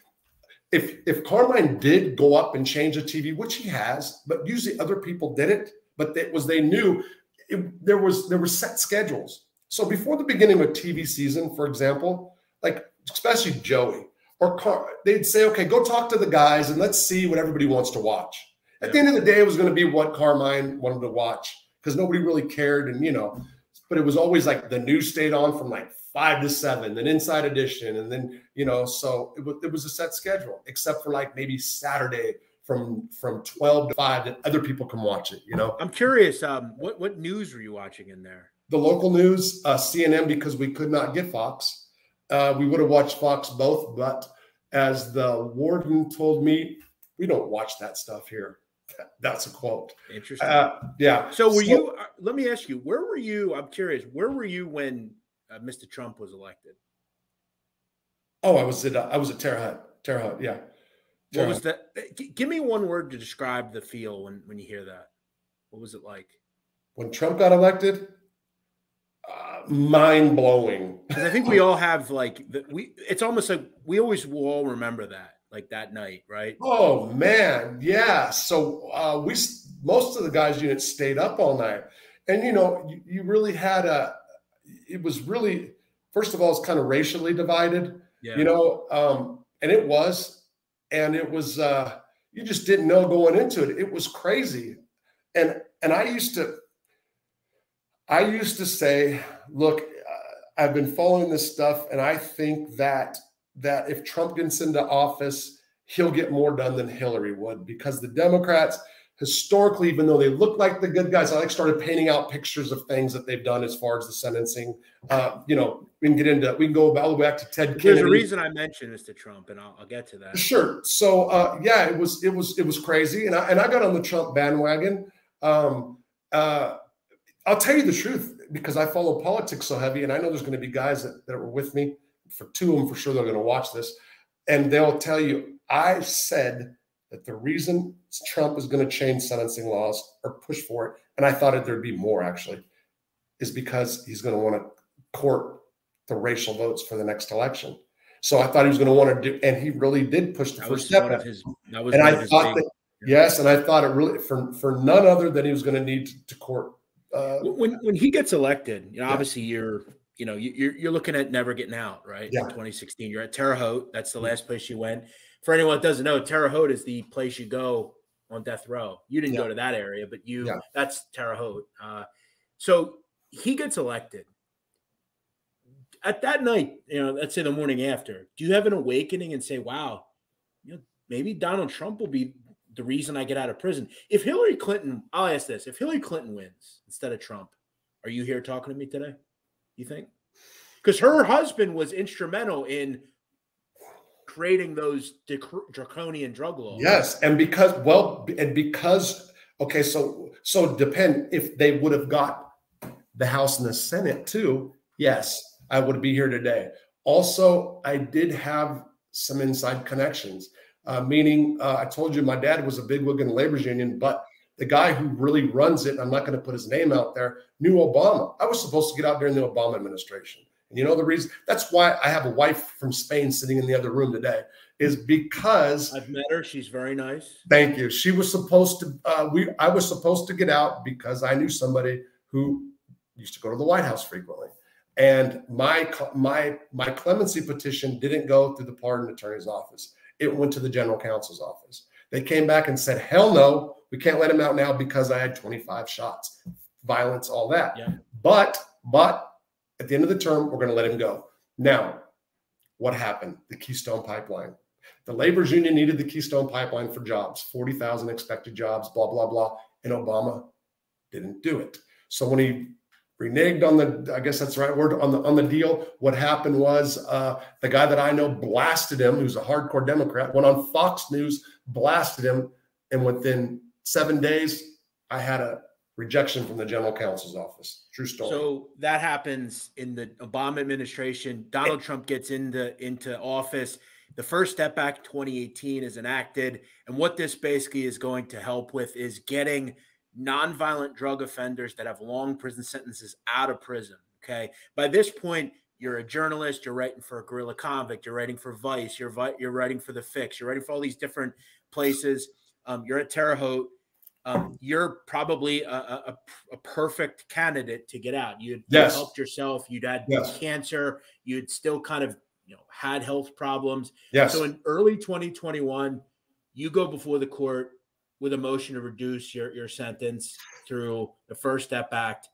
If, if Carmine did go up and change the T V, which he has, but usually other people did it, but it was, they knew It, there was there were set schedules. So before the beginning of T V season, for example, like especially Joey or Car, they'd say, okay, go talk to the guys and let's see what everybody wants to watch. At yeah. the end of the day, it was going to be what Carmine wanted to watch because nobody really cared. And, you know, but it was always like the news stayed on from like five to seven, then Inside Edition. And then, you know, so it, it was a set schedule, except for like maybe Saturday from from twelve to five that other people can watch it, you know? I'm curious, um, what, what news were you watching in there? The local news, uh, C N N, because we could not get Fox. Uh, we would have watched Fox both, but as the warden told me, we don't watch that stuff here. That, that's a quote. Interesting. Uh, yeah. So were so, you, uh, let me ask you, where were you, I'm curious, where were you when uh, Mister Trump was elected? Oh, I was at, uh, I was at Terre Haute, Terre Haute, yeah. What yeah. was that? Give me one word to describe the feel when, when you hear that. What was it like? When Trump got elected? Uh, mind-blowing. Because I think we all have, like, the, we. it's almost like we always will all remember that, like that night, right? Oh, man, yeah. So uh, we most of the guys' units stayed up all night. And, you know, you, you really had a – it was really – first of all, it's kind of racially divided, yeah. you know, um, and it was – and it was, uh, you just didn't know going into it. It was crazy. And, and I used to, I used to say, look, uh, I've been following this stuff. And I think that, that if Trump gets into office, he'll get more done than Hillary would, because the Democrats historically, even though they look like the good guys, I like started painting out pictures of things that they've done as far as the sentencing. Uh, you know, we can get into, we can go all the way back to Ted Kennedy. There's a reason I mentioned Mister Trump, and I'll, I'll get to that. Sure. So uh, yeah, it was, it was, it was crazy. And I, and I got on the Trump bandwagon. Um, uh, I'll tell you the truth, because I follow politics so heavy, and I know there's going to be guys that, that were with me, for two of them for sure, they're going to watch this, and they'll tell you, I said that the reason Trump is going to change sentencing laws or push for it, and I thought that there'd be more actually, is because he's going to want to court the racial votes for the next election. So I thought he was going to want to do, and he really did push the First Step Act. And I thought that, yes, and I thought it really, for, for none other than he was going to need to, to court. Uh, when, when he gets elected, you know, yeah. obviously you're, you know, you're, you're looking at never getting out, right? Yeah. In twenty sixteen, you're at Terre Haute. That's the last place you went. For anyone that doesn't know, Terre Haute is the place you go on death row. You didn't yeah. go to that area, but you, yeah. that's Terre Haute. Uh, so he gets elected. At that night, you know, let's say the morning after, do you have an awakening and say, wow, you know, maybe Donald Trump will be the reason I get out of prison? If Hillary Clinton, I'll ask this, if Hillary Clinton wins instead of Trump, are you here talking to me today, you think? Because her husband was instrumental in creating those draconian drug laws. Yes, and because, well, and because, okay, so, so depend, if they would have got the House and the Senate too, yes, I would be here today. Also, I did have some inside connections, uh, meaning uh, I told you my dad was a bigwig in the labor's union, but the guy who really runs it, I'm not going to put his name out there, knew Obama. I was supposed to get out during the Obama administration. And you know the reason? That's why I have a wife from Spain sitting in the other room today, is because I've met her. She's very nice. Thank you. She was supposed to, uh, we, I was supposed to get out because I knew somebody who used to go to the White House frequently. And my, my, my clemency petition didn't go through the pardon attorney's office. It went to the general counsel's office. They came back and said, hell no, we can't let him out now because I had twenty-five shots, violence, all that. Yeah. But, but at the end of the term, we're going to let him go. Now, what happened? The Keystone Pipeline. The labor's union needed the Keystone Pipeline for jobs, forty thousand expected jobs, blah, blah, blah. And Obama didn't do it. So when he reneged on the, I guess that's the right word, on the, on the deal, what happened was uh, the guy that I know blasted him, who's a hardcore Democrat, went on Fox News, blasted him, and within seven days, I had a rejection from the general counsel's office. True story. So that happens in the Obama administration. Donald Trump gets into, into office. The First Step Act twenty eighteen is enacted. And what this basically is going to help with is getting nonviolent drug offenders that have long prison sentences out of prison. Okay. By this point, you're a journalist, you're writing for Guerrilla Convict, you're writing for Vice, you're, you're writing for The Fix, you're writing for all these different places. Um, you're at Terre Haute. Um, you're probably a, a, a perfect candidate to get out. You'd yes. helped yourself. You'd had yes. cancer. You'd still kind of, you know, had health problems. Yes. So in early twenty twenty-one, you go before the court with a motion to reduce your, your sentence through the First Step Act.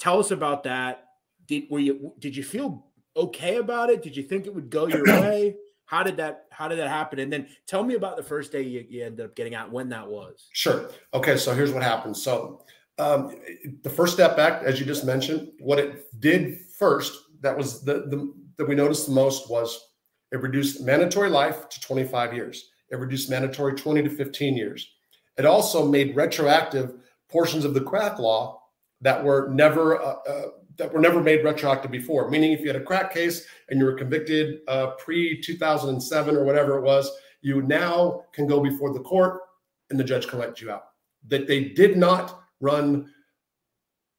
Tell us about that. Did, were you, did you feel okay about it? Did you think it would go your way? How did that, how did that happen? And then tell me about the first day you, you ended up getting out, when that was. Sure. Okay. So here's what happened. So um, the First Step Act, as you just mentioned, what it did first, that was the, the, that we noticed the most, was it reduced mandatory life to twenty-five years. It reduced mandatory twenty to fifteen years. It also made retroactive portions of the crack law that were never, uh, uh, that were never made retroactive before. Meaning if you had a crack case and you were convicted uh, pre two thousand seven or whatever it was, you now can go before the court and the judge can let you out. That they did not run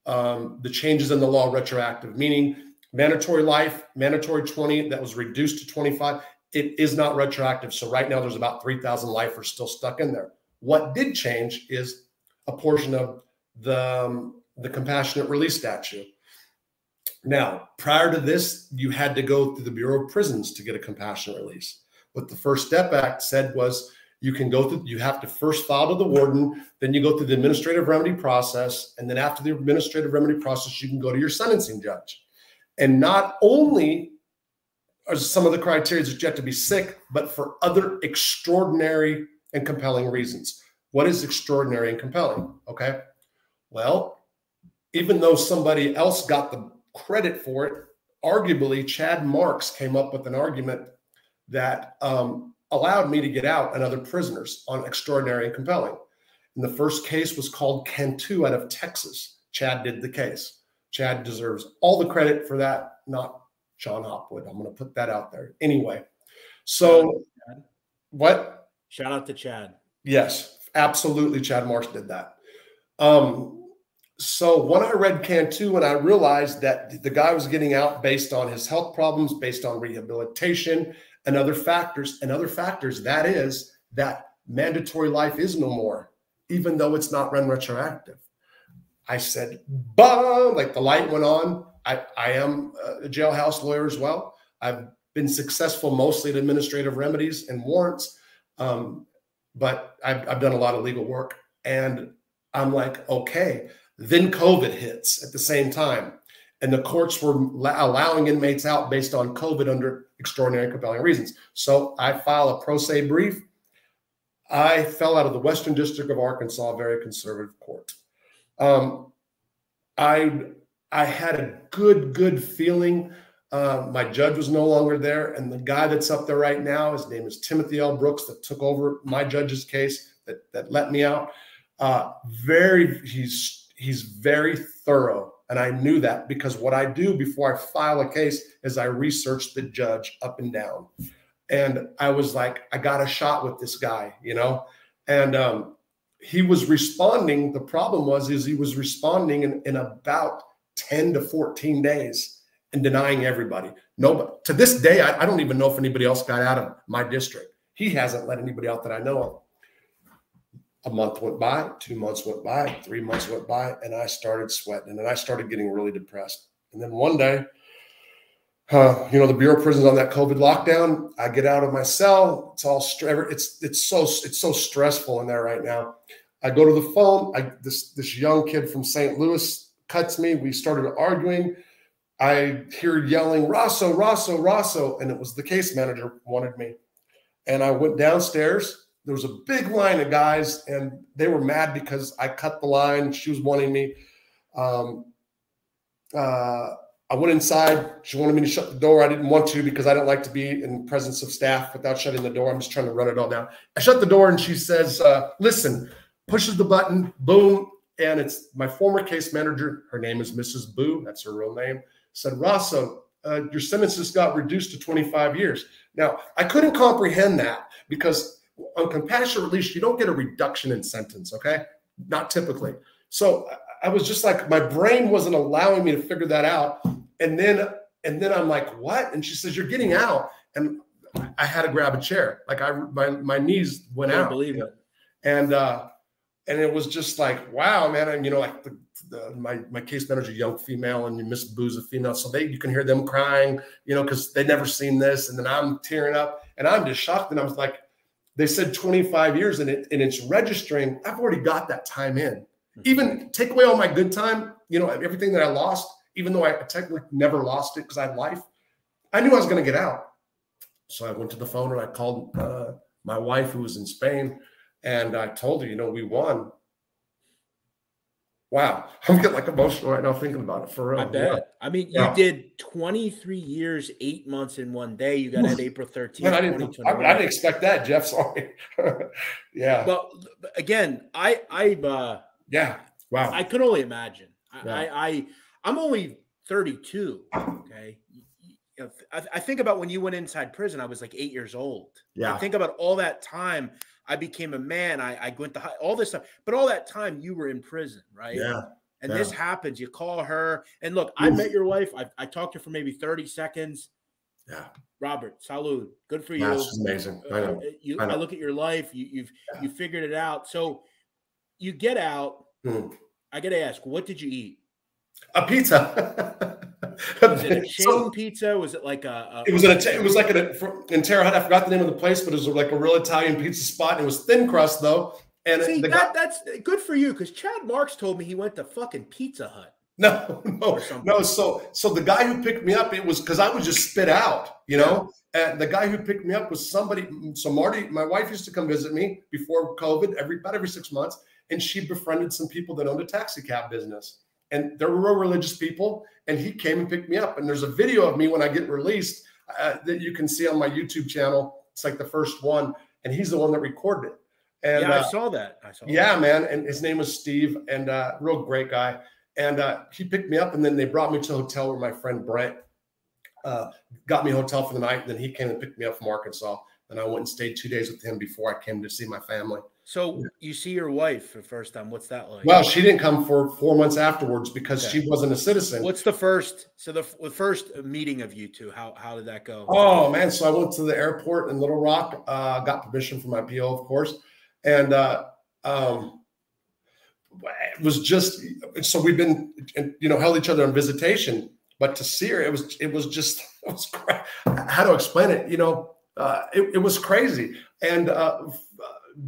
um, the changes in the law retroactive, meaning mandatory life, mandatory twenty, that was reduced to twenty-five. It is not retroactive. So right now there's about three thousand lifers still stuck in there. What did change is a portion of the, um, the compassionate release statute. Now, prior to this, you had to go through the Bureau of Prisons to get a compassionate release. What the First Step Act said was you can go through, you have to first file to the warden, then you go through the administrative remedy process. And then after the administrative remedy process, you can go to your sentencing judge. And not only are some of the criteria that you have to be sick, but for other extraordinary and compelling reasons. What is extraordinary and compelling? Okay. Well, even though somebody else got the credit for it, arguably Chad Marks came up with an argument that um, allowed me to get out and other prisoners on extraordinary and compelling. And the first case was called Cantu out of Texas. Chad did the case. Chad deserves all the credit for that, not John Hopwood. I'm going to put that out there anyway. So Shout what? Shout out to Chad. Yes, absolutely. Chad Marks did that. Um, So when I read Cantu and I realized that the guy was getting out based on his health problems, based on rehabilitation and other factors and other factors, that is that mandatory life is no more, even though it's not run retroactive. I said, "Bah!" Like the light went on. I, I am a jailhouse lawyer as well. I've been successful mostly at administrative remedies and warrants, um, but I've, I've done a lot of legal work. And I'm like, okay. Then COVID hits at the same time, and the courts were allowing inmates out based on COVID under extraordinary and compelling reasons. So I file a pro se brief. I fell out of the Western District of Arkansas, very conservative court. Um, I I had a good, good feeling Uh, my judge was no longer there. And the guy that's up there right now, his name is Timothy L. Brooks, that took over my judge's case, that, that let me out. Uh, very, he's, he's very thorough. And I knew that because what I do before I file a case is I research the judge up and down. And I was like, I got a shot with this guy, you know? And um, he was responding. The problem was, is he was responding in, in about ten to fourteen days. And denying everybody. Nobody. To this day, I, I don't even know if anybody else got out of my district. He hasn't let anybody out that I know of. A month went by, two months went by, three months went by, and I started sweating. And I started getting really depressed. And then one day, uh, you know, the Bureau of Prisons on that COVID lockdown, I get out of my cell. It's all it's it's so it's so stressful in there right now. I go to the phone. I this this young kid from Saint Louis cuts me. We started arguing. I hear yelling, Rosso, Rosso, Rosso. And it was the case manager wanted me. And I went downstairs. There was a big line of guys, and they were mad because I cut the line. She was wanting me. Um, uh, I went inside. She wanted me to shut the door. I didn't want to because I don't like to be in presence of staff without shutting the door. I'm just trying to run it all down. I shut the door, and she says, uh, listen, pushes the button, boom. And it's my former case manager. Her name is Missus Boo. That's her real name. Said, Rosso, uh, your sentences got reduced to twenty-five years. Now, I couldn't comprehend that because on compassionate release, you don't get a reduction in sentence, okay? Not typically. So I was just like, my brain wasn't allowing me to figure that out. And then, and then I'm like, what? And she says, you're getting out. And I had to grab a chair. Like I, my, my knees went out. I believe it. And, uh, and it was just like, wow, man. And, you know, like the, the, my, my case manager, young female, and Miss Boo's a female. So they, you can hear them crying, you know, because they'd never seen this. And then I'm tearing up and I'm just shocked. And I was like, they said twenty-five years and it and it's registering. I've already got that time in. Even take away all my good time, you know, everything that I lost, even though I technically never lost it because I had life, I knew I was going to get out. So I went to the phone and I called uh, my wife who was in Spain. And I told her, you know, we won. Wow. I'm getting like emotional right now thinking about it for real. I bet. Yeah. I mean, you yeah. did twenty-three years, eight months in one day. You got out April thirteenth. Man, I, didn't, I, I didn't expect that, Jeff. Sorry. Yeah. Well, again, I, I, uh, yeah. Wow. I could only imagine. I, yeah. I, I, I'm only thirty-two. Okay. You know, I, I think about when you went inside prison, I was like eight years old. Yeah. I think about all that time. I became a man. I, I went to high, all this stuff, but all that time you were in prison, right? Yeah. And yeah. this happens. You call her, and look, I Oof. met your wife. I, I talked to her for maybe thirty seconds. Yeah. Robert, salud. Good for you. That's amazing. I know. You, I know. I look at your life. You, you've yeah. you figured it out. So you get out. Mm. I got to ask, what did you eat? A pizza. Was it a shape so, pizza? Was it like a? a it was an. It was like a, for, in Terre Haute. I forgot the name of the place, but it was like a real Italian pizza spot. And it was thin crust though. And see, it, that, guy, that's good for you because Chad Marks told me he went to fucking Pizza Hut. No, no, no. So, so the guy who picked me up, it was because I was just spit out, you know. Yeah. And the guy who picked me up was somebody. So Marty, my wife used to come visit me before COVID, every about every six months, and she befriended some people that owned a taxi cab business. And there were religious people, and he came and picked me up. And there's a video of me when I get released uh, that you can see on my YouTube channel. It's like the first one, and he's the one that recorded it. And yeah, uh, I saw that. I saw yeah, that. man. And his name was Steve, and uh, real great guy. And uh, he picked me up, and then they brought me to a hotel where my friend Brent uh, got me a hotel for the night. And then he came and picked me up from Arkansas, and I went and stayed two days with him before I came to see my family. So you see your wife for the first time. What's that like? Well, she didn't come for four months afterwards because okay. she wasn't a citizen. What's the first? So the, the first meeting of you two, how, how did that go? Oh, man. So I went to the airport in Little Rock, uh, got permission from my P O, of course. And uh, um, it was just, so we've been, you know, held each other on visitation. But to see her, it was, it was just, it was how to explain it, you know, uh, it, it was crazy. And uh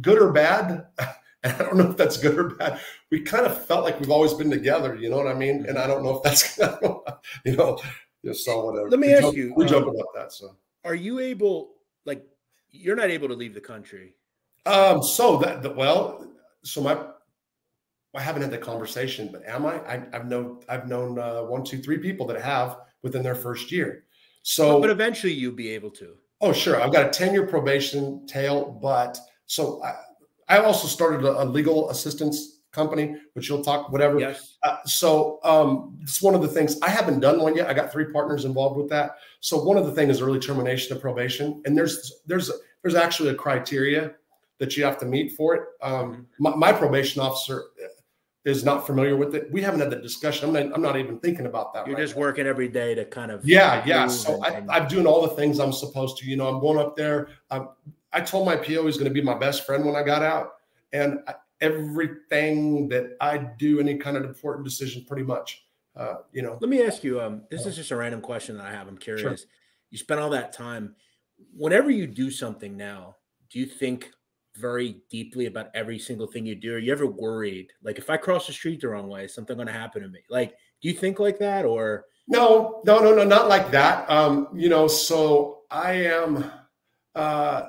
good or bad, and I don't know if that's good or bad, we kind of felt like we've always been together, you know what I mean? And I don't know if that's, you know, just so whatever. Let me we ask joke, you. We um, joke about that, so. Are you able, like, you're not able to leave the country? Um. So, that the, well, so my, I haven't had that conversation, but am I? I I've known, I've known uh, one, two, three people that have within their first year. So, but eventually you'll be able to. Oh, sure. I've got a ten year probation tail, but so I, I also started a, a legal assistance company, which you'll talk, whatever. Yes. Uh, so um, it's one of the things. I haven't done one yet. I got three partners involved with that. So one of the things is early termination of probation. And there's, there's, there's actually a criteria that you have to meet for it. Um, my, my probation officer is not familiar with it. We haven't had the discussion. I'm not, I'm not even thinking about that. You're right just now. Working every day to kind of. Yeah. Yeah. So and, I, I'm doing all the things I'm supposed to, you know, I'm going up there. I'm, I told my P O he was going to be my best friend when I got out, and I, everything that I do, any kind of important decision, pretty much, uh, you know. Let me ask you, um, this is just a random question that I have. I'm curious. Sure. You spent all that time. Whenever you do something now, do you think very deeply about every single thing you do? Are you ever worried? Like, if I cross the street the wrong way, something's going to happen to me. Like, do you think like that, or? No, no, no, no, not like that. Um, you know, so I am, uh,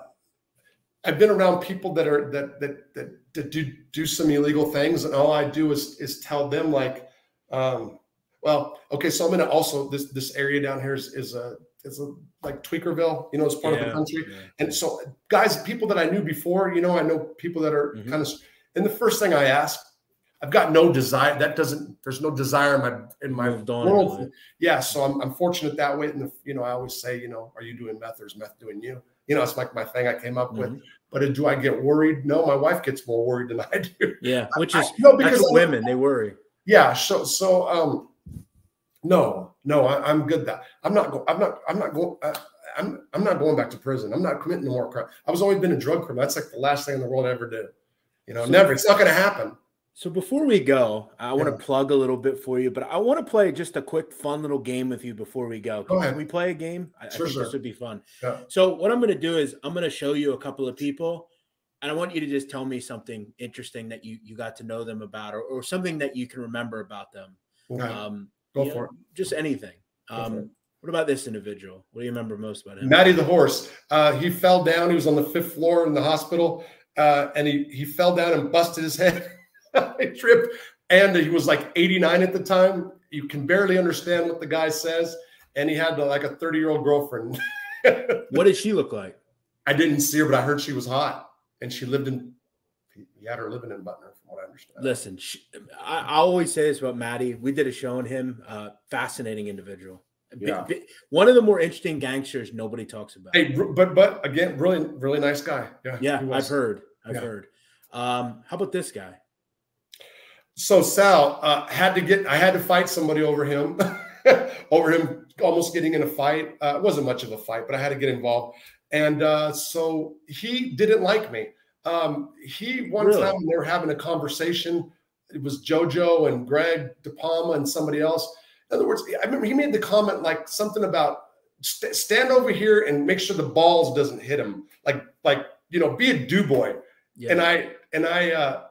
I've been around people that are that that that, that do do some illegal things, and all I do is is tell them, like, um, well, okay, so I'm gonna also this this area down here is is a is a, like Tweakerville, you know, it's part yeah, of the country, yeah. And so guys, people that I knew before, you know, I know people that are mm-hmm. kind of, and the first thing I ask, I've got no desire. That doesn't there's no desire in my in my world. Really. Yeah, so I'm I'm fortunate that way. And you know, I always say, you know, are you doing meth or is meth doing you? You know, it's like my thing I came up with. Mm-hmm. But do I get worried? No, my wife gets more worried than I do. Yeah, which is I, no, because that's women, they worry. Yeah, so so um, no, no, I, I'm good. That I'm not. Go, I'm not. I'm not going. Uh, I'm I'm not going back to prison. I'm not committing more crime. I was always been a drug criminal. That's like the last thing in the world I ever did. You know, so, never. It's not going to happen. So before we go, I want to yeah. plug a little bit for you, but I want to play just a quick fun little game with you before we go. Can, go ahead. Can we play a game? I, sure, I think sure. This would be fun. Yeah. So what I'm going to do is I'm going to show you a couple of people, and I want you to just tell me something interesting that you, you got to know them about, or, or something that you can remember about them. Okay. Um, go for know, it. Just anything. Um, what about this individual? What do you remember most about him? Matty the horse. Uh, he fell down. He was on the fifth floor in the hospital, uh, and he, he fell down and busted his head. I tripped, and he was like eighty-nine at the time. You can barely understand what the guy says, and he had like a thirty year old girlfriend. What did she look like? I didn't see her, but I heard she was hot, and she lived in. He had her living in Butner, from what I understand. Listen, she, I, I always say this about Matty. We did a show on him. Uh, fascinating individual. Yeah. B one of the more interesting gangsters nobody talks about. Hey, but but again, really, really nice guy. Yeah, yeah, I've heard. I've yeah. heard. Um, how about this guy? So Sal uh, had to get, I had to fight somebody over him, over him almost getting in a fight. Uh, it wasn't much of a fight, but I had to get involved. And uh, so he didn't like me. Um, he, one really? time they were having a conversation. It was Jojo and Greg De Palma and somebody else. In other words, I remember he made the comment like something about st stand over here and make sure the balls doesn't hit him. Like, like, you know, be a do boy. Yeah. And I, and I, uh,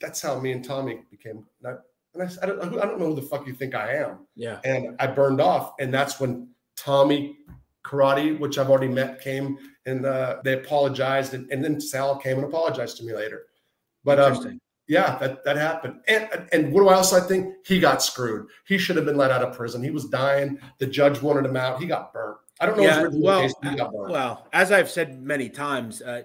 that's how me and Tommy became. And I, and I, I, don't, I don't know who the fuck you think I am. Yeah. And I burned off. And that's when Tommy Karate, which I've already met, came, and uh, they apologized. And, and then Sal came and apologized to me later. But um, yeah, that, that happened. And, and what do I also think? He got screwed. He should have been let out of prison. He was dying. The judge wanted him out. He got burnt. I don't know. Yeah, his well, case, he got burnt. Well, as I've said many times, uh,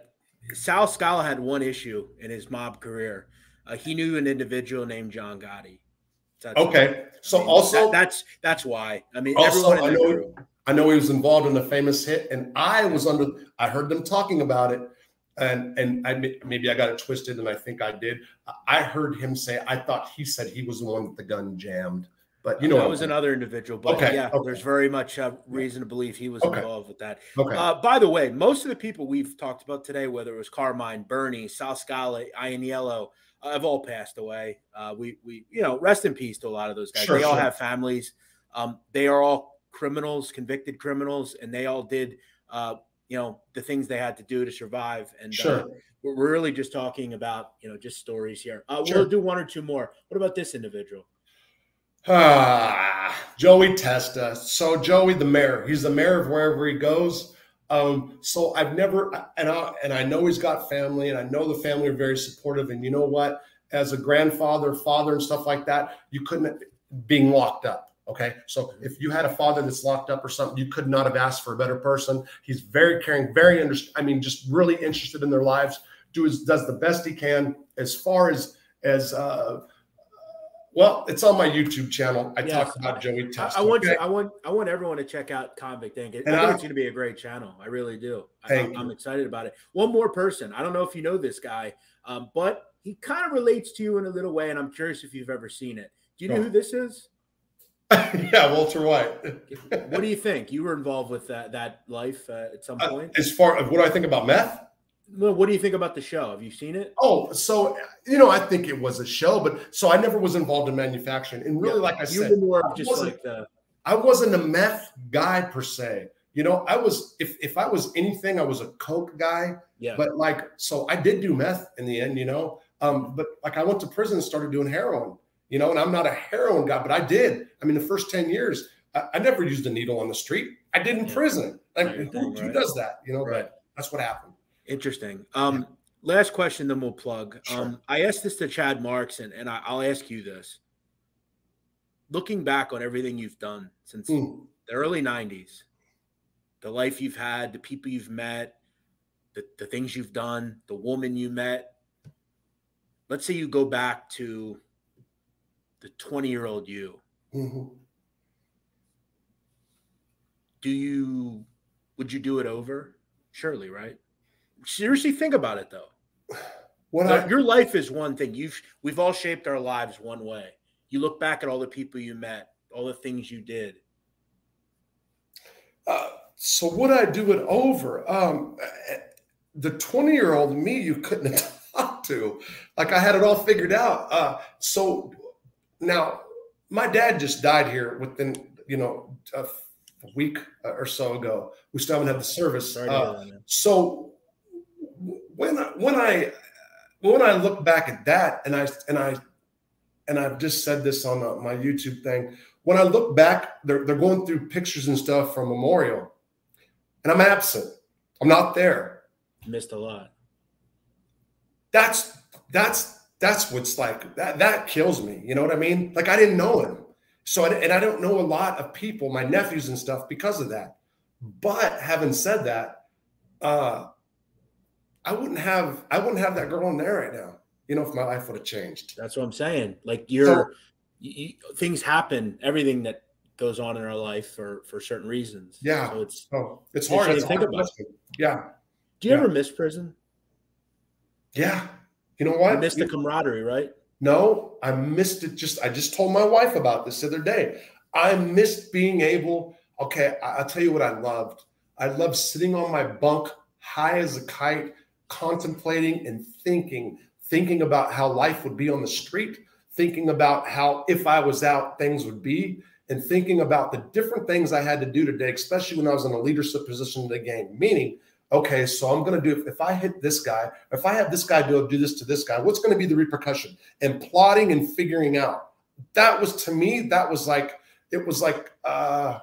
Sal Scala had one issue in his mob career. Uh, he knew an individual named John Gotti. That's okay, why. so I mean, also that, that's that's why. I mean, also, everyone I know room. I know he was involved in a famous hit, and I was under. I heard them talking about it, and and I maybe I got it twisted, and I think I did. I heard him say, I thought he said he was the one with the gun jammed, but you know, that was I mean. another individual. But okay. yeah, okay. there's very much uh, reason to believe he was okay. involved with that. Okay. Uh, by the way, most of the people we've talked about today, whether it was Carmine, Bernie, Sal Scala, Ianiello, I've all passed away. Uh, we, we, you know, rest in peace to a lot of those guys. Sure, they all sure. have families. Um, they are all criminals, convicted criminals, and they all did, uh, you know, the things they had to do to survive. And sure. uh, we're really just talking about, you know, just stories here. Uh, sure. We'll do one or two more. What about this individual? Ah, Joey Testa. So Joey, the mayor, he's the mayor of wherever he goes. Um, so I've never, and I, and I know he's got family, and I know the family are very supportive. And you know what, as a grandfather, father and stuff like that, you couldn't being locked up. Okay. So if you had a father that's locked up or something, you could not have asked for a better person. He's very caring, very, under, I mean, just really interested in their lives, do his, does the best he can as far as, as, uh, well, it's on my YouTube channel. I yeah, talked about Joey Testa. I, I want okay? you, I want I want everyone to check out Convict Incorporated. It's going to be a great channel. I really do. I, I'm excited about it. One more person. I don't know if you know this guy, um, but he kind of relates to you in a little way, and I'm curious if you've ever seen it. Do you know oh. who this is? Yeah, Walter White. What do you think? You were involved with that that life uh, at some point. Uh, as far as what do I think about meth? Well, what do you think about the show? Have you seen it? Oh, so, you know, I think it was a show, but so I never was involved in manufacturing. And really, yeah, like I you said, were I, just wasn't, like the... I wasn't a meth guy per se. You know, I was, if, if I was anything, I was a Coke guy. Yeah. But like, so I did do meth in the end, you know, um, but like I went to prison and started doing heroin, you know, and I'm not a heroin guy, but I did. I mean, the first ten years, I, I never used a needle on the street. I did in yeah. prison. Like, who, who right. does that? You know, right. but that's what happened. Interesting. Um, yeah. Last question, then we'll plug. Sure. Um, I asked this to Chad Marks, and, and I, I'll ask you this. Looking back on everything you've done since mm. the early nineties, the life you've had, the people you've met, the, the things you've done, the woman you met, let's say you go back to the twenty-year-old you. Mm-hmm. Do you – would you do it over? Surely, right? Seriously, think about it though. What now, I, your life is one thing. You've we've all shaped our lives one way. You look back at all the people you met, all the things you did. Uh, so would I do it over? Um, the twenty-year-old me, you couldn't have talked to. Like I had it all figured out. Uh, so now my dad just died here within, you know, a week or so ago. We still haven't had the service. Uh, so. When I, when I when I look back at that, and I and I and I've just said this on the, my YouTube thing. When I look back, they're they're going through pictures and stuff from Memorial, and I'm absent. I'm not there. Missed a lot. That's that's that's what's like that that kills me. You know what I mean? Like I didn't know him, so I, and I don't know a lot of people, my nephews and stuff, because of that. But having said that, uh. I wouldn't have I wouldn't have that girl in there right now. You know, if my life would have changed. That's what I'm saying. Like you're, so, you, things happen. Everything that goes on in our life for for certain reasons. Yeah, so it's oh, it's, it's hard. It's think hard about it. Yeah. Do you yeah. ever miss prison? Yeah. You know what? I miss the camaraderie, right? No, I missed it. Just I just told my wife about this the other day. I missed being able. Okay, I, I'll tell you what I loved. I loved sitting on my bunk, high as a kite. Contemplating and thinking, thinking about how life would be on the street, thinking about how if I was out, things would be, and thinking about the different things I had to do today, especially when I was in a leadership position in the game, meaning, okay, so I'm going to do, if, if I hit this guy, if I have this guy do, do this to this guy, what's going to be the repercussion? And plotting and figuring out. That was, to me, that was like, it was like, uh,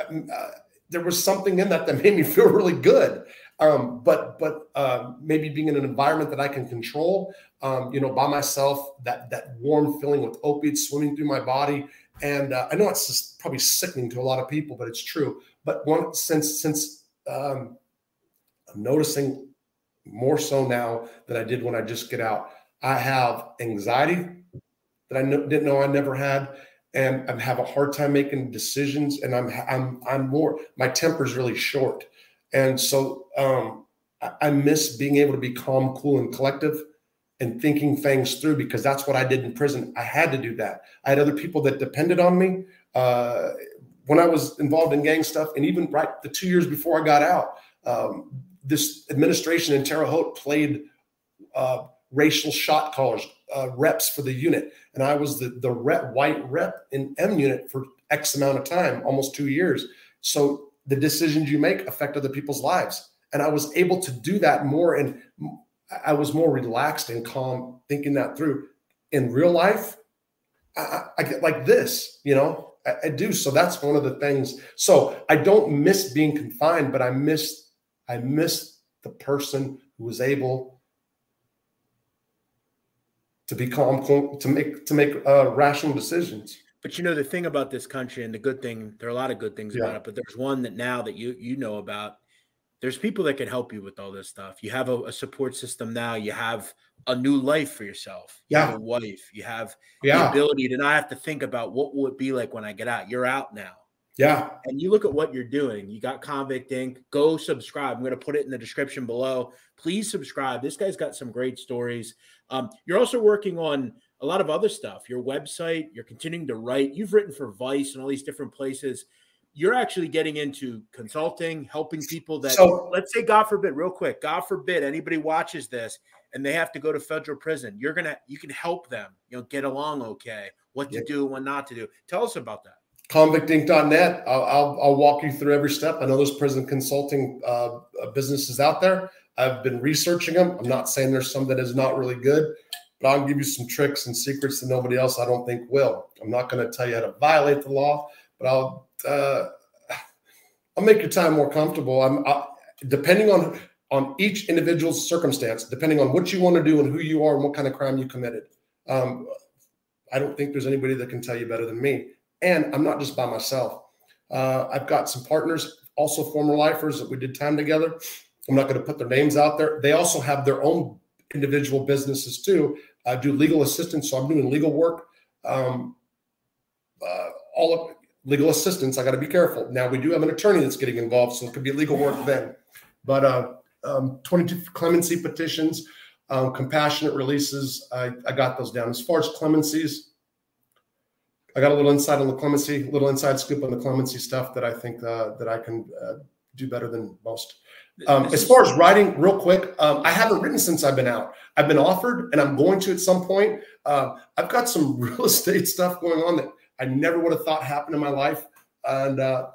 uh there was something in that that made me feel really good. Um, but but uh, maybe being in an environment that I can control, um, you know, by myself, that that warm feeling with opiates swimming through my body, and uh, I know it's just probably sickening to a lot of people, but it's true. But one since since um, I'm noticing more so now than I did when I just get out, I have anxiety that I no, didn't know I never had, and I have a hard time making decisions, and I'm I'm I'm more my temper's really short. And so um, I miss being able to be calm, cool, and collective and thinking things through, because that's what I did in prison. I had to do that. I had other people that depended on me uh, when I was involved in gang stuff. And even right the two years before I got out, um, this administration in Terre Haute played uh, racial shot callers, uh, reps for the unit. And I was the, the rep, white rep in M unit for X amount of time, almost two years. So the decisions you make affect other people's lives. And I was able to do that more. And I was more relaxed and calm thinking that through. In real life, I, I get like this, you know, I, I do. So that's one of the things. So I don't miss being confined, but I miss, I miss the person who was able to be calm, to make, to make uh, rational decisions. But, you know, the thing about this country, and the good thing, there are a lot of good things yeah. about it, but there's one that now that you you know about. There's people that can help you with all this stuff. You have a, a support system now. You have a new life for yourself. You yeah. have a wife. You have yeah. the ability to not have to think about what will it be like when I get out. You're out now. Yeah. And you look at what you're doing. You got Convict Incorporated. Go subscribe. I'm going to put it in the description below. Please subscribe. This guy's got some great stories. Um, you're also working on a lot of other stuff. Your website, you're continuing to write. You've written for Vice and all these different places. You're actually getting into consulting, helping people that, so, let's say, God forbid, real quick, God forbid anybody watches this and they have to go to federal prison. You're going to, you can help them, you know, get along okay, what to yeah. do, what not to do. Tell us about that. Convict Inc dot net. I'll, I'll, I'll walk you through every step. I know there's prison consulting uh, businesses out there. I've been researching them. I'm not saying there's some that is not really good, but I'll give you some tricks and secrets that nobody else I don't think will. I'm not going to tell you how to violate the law, but I'll, Uh, I'll make your time more comfortable. I'm I, depending on on each individual's circumstance, depending on what you want to do and who you are and what kind of crime you committed. Um, I don't think there's anybody that can tell you better than me. And I'm not just by myself. Uh, I've got some partners, also former lifers that we did time together. I'm not going to put their names out there. They also have their own individual businesses too. I do legal assistance, so I'm doing legal work. Um, uh, all of legal assistance. I got to be careful. Now we do have an attorney that's getting involved, so it could be legal work then. But uh, um, twenty-two clemency petitions, um, compassionate releases. I, I got those down. As far as clemencies, I got a little insight on the clemency, little inside scoop on the clemency stuff that I think uh, that I can uh, do better than most. Um, as far as writing, real quick, um, I haven't written since I've been out. I've been offered, and I'm going to at some point. Uh, I've got some real estate stuff going on that I never would have thought happened in my life. And uh,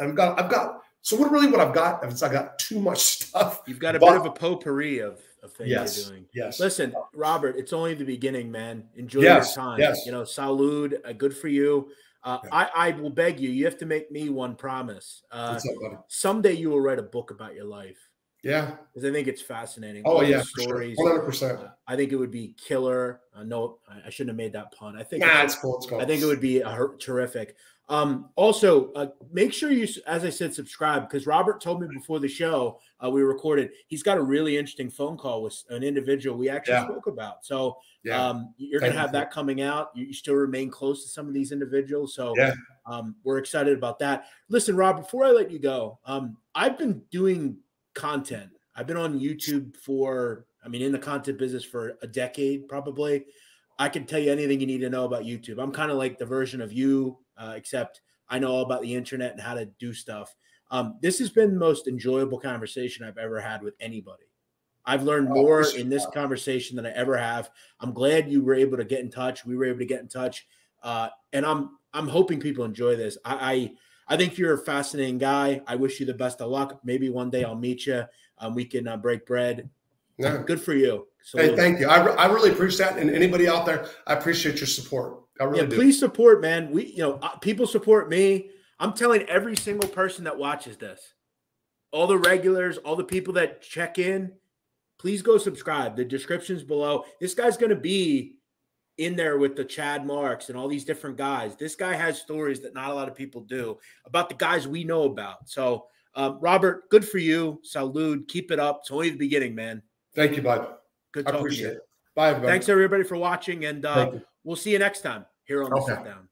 I've got, I've got, so what really what I've got is I got too much stuff. You've got a but, bit of a potpourri of, of things yes, you're doing. Yes. Listen, Robert, it's only the beginning, man. Enjoy yes, your time. Yes. You know, salud, uh, good for you. Uh, yeah. I, I will beg you, you have to make me one promise. Uh, up, someday you will write a book about your life. Yeah. Because I think it's fascinating. Oh, all yeah. Stories. Sure. one hundred percent. Uh, I think it would be killer. Uh, no, I shouldn't have made that pun. I think nah, it's cool. It's cool. I think it would be uh, terrific. Um, also, uh, make sure you, as I said, subscribe, because Robert told me before the show uh, we recorded, he's got a really interesting phone call with an individual we actually yeah. spoke about. So yeah. um, you're going to have that coming out. You, you still remain close to some of these individuals. So yeah. um, we're excited about that. Listen, Rob, before I let you go, um, I've been doing content. I've been on YouTube for, I mean, in the content business for a decade, probably. I can tell you anything you need to know about YouTube. I'm kind of like the version of you, uh, except I know all about the internet and how to do stuff. Um, this has been the most enjoyable conversation I've ever had with anybody. I've learned more in this conversation than I ever have. I'm glad you were able to get in touch. We were able to get in touch. Uh, and I'm, I'm hoping people enjoy this. I, I, I think you're a fascinating guy. I wish you the best of luck. Maybe one day I'll meet you. Um, we can uh, break bread. Yeah. Good for you. Salute. Hey, thank you. I, re I really appreciate that. And anybody out there, I appreciate your support. I really yeah, do. Please support, man. We, you know, people support me. I'm telling every single person that watches this, all the regulars, all the people that check in, please go subscribe. The description's below. This guy's going to be in there with the Chad Marks and all these different guys. This guy has stories that not a lot of people do about the guys we know about. So, um, Robert, good for you. Salud. Keep it up. It's only the beginning, man. Thank you, bud. Good talking to you. I appreciate it. Bye, everybody. Thanks, everybody, for watching, and uh, we'll see you next time here on The Sit Down.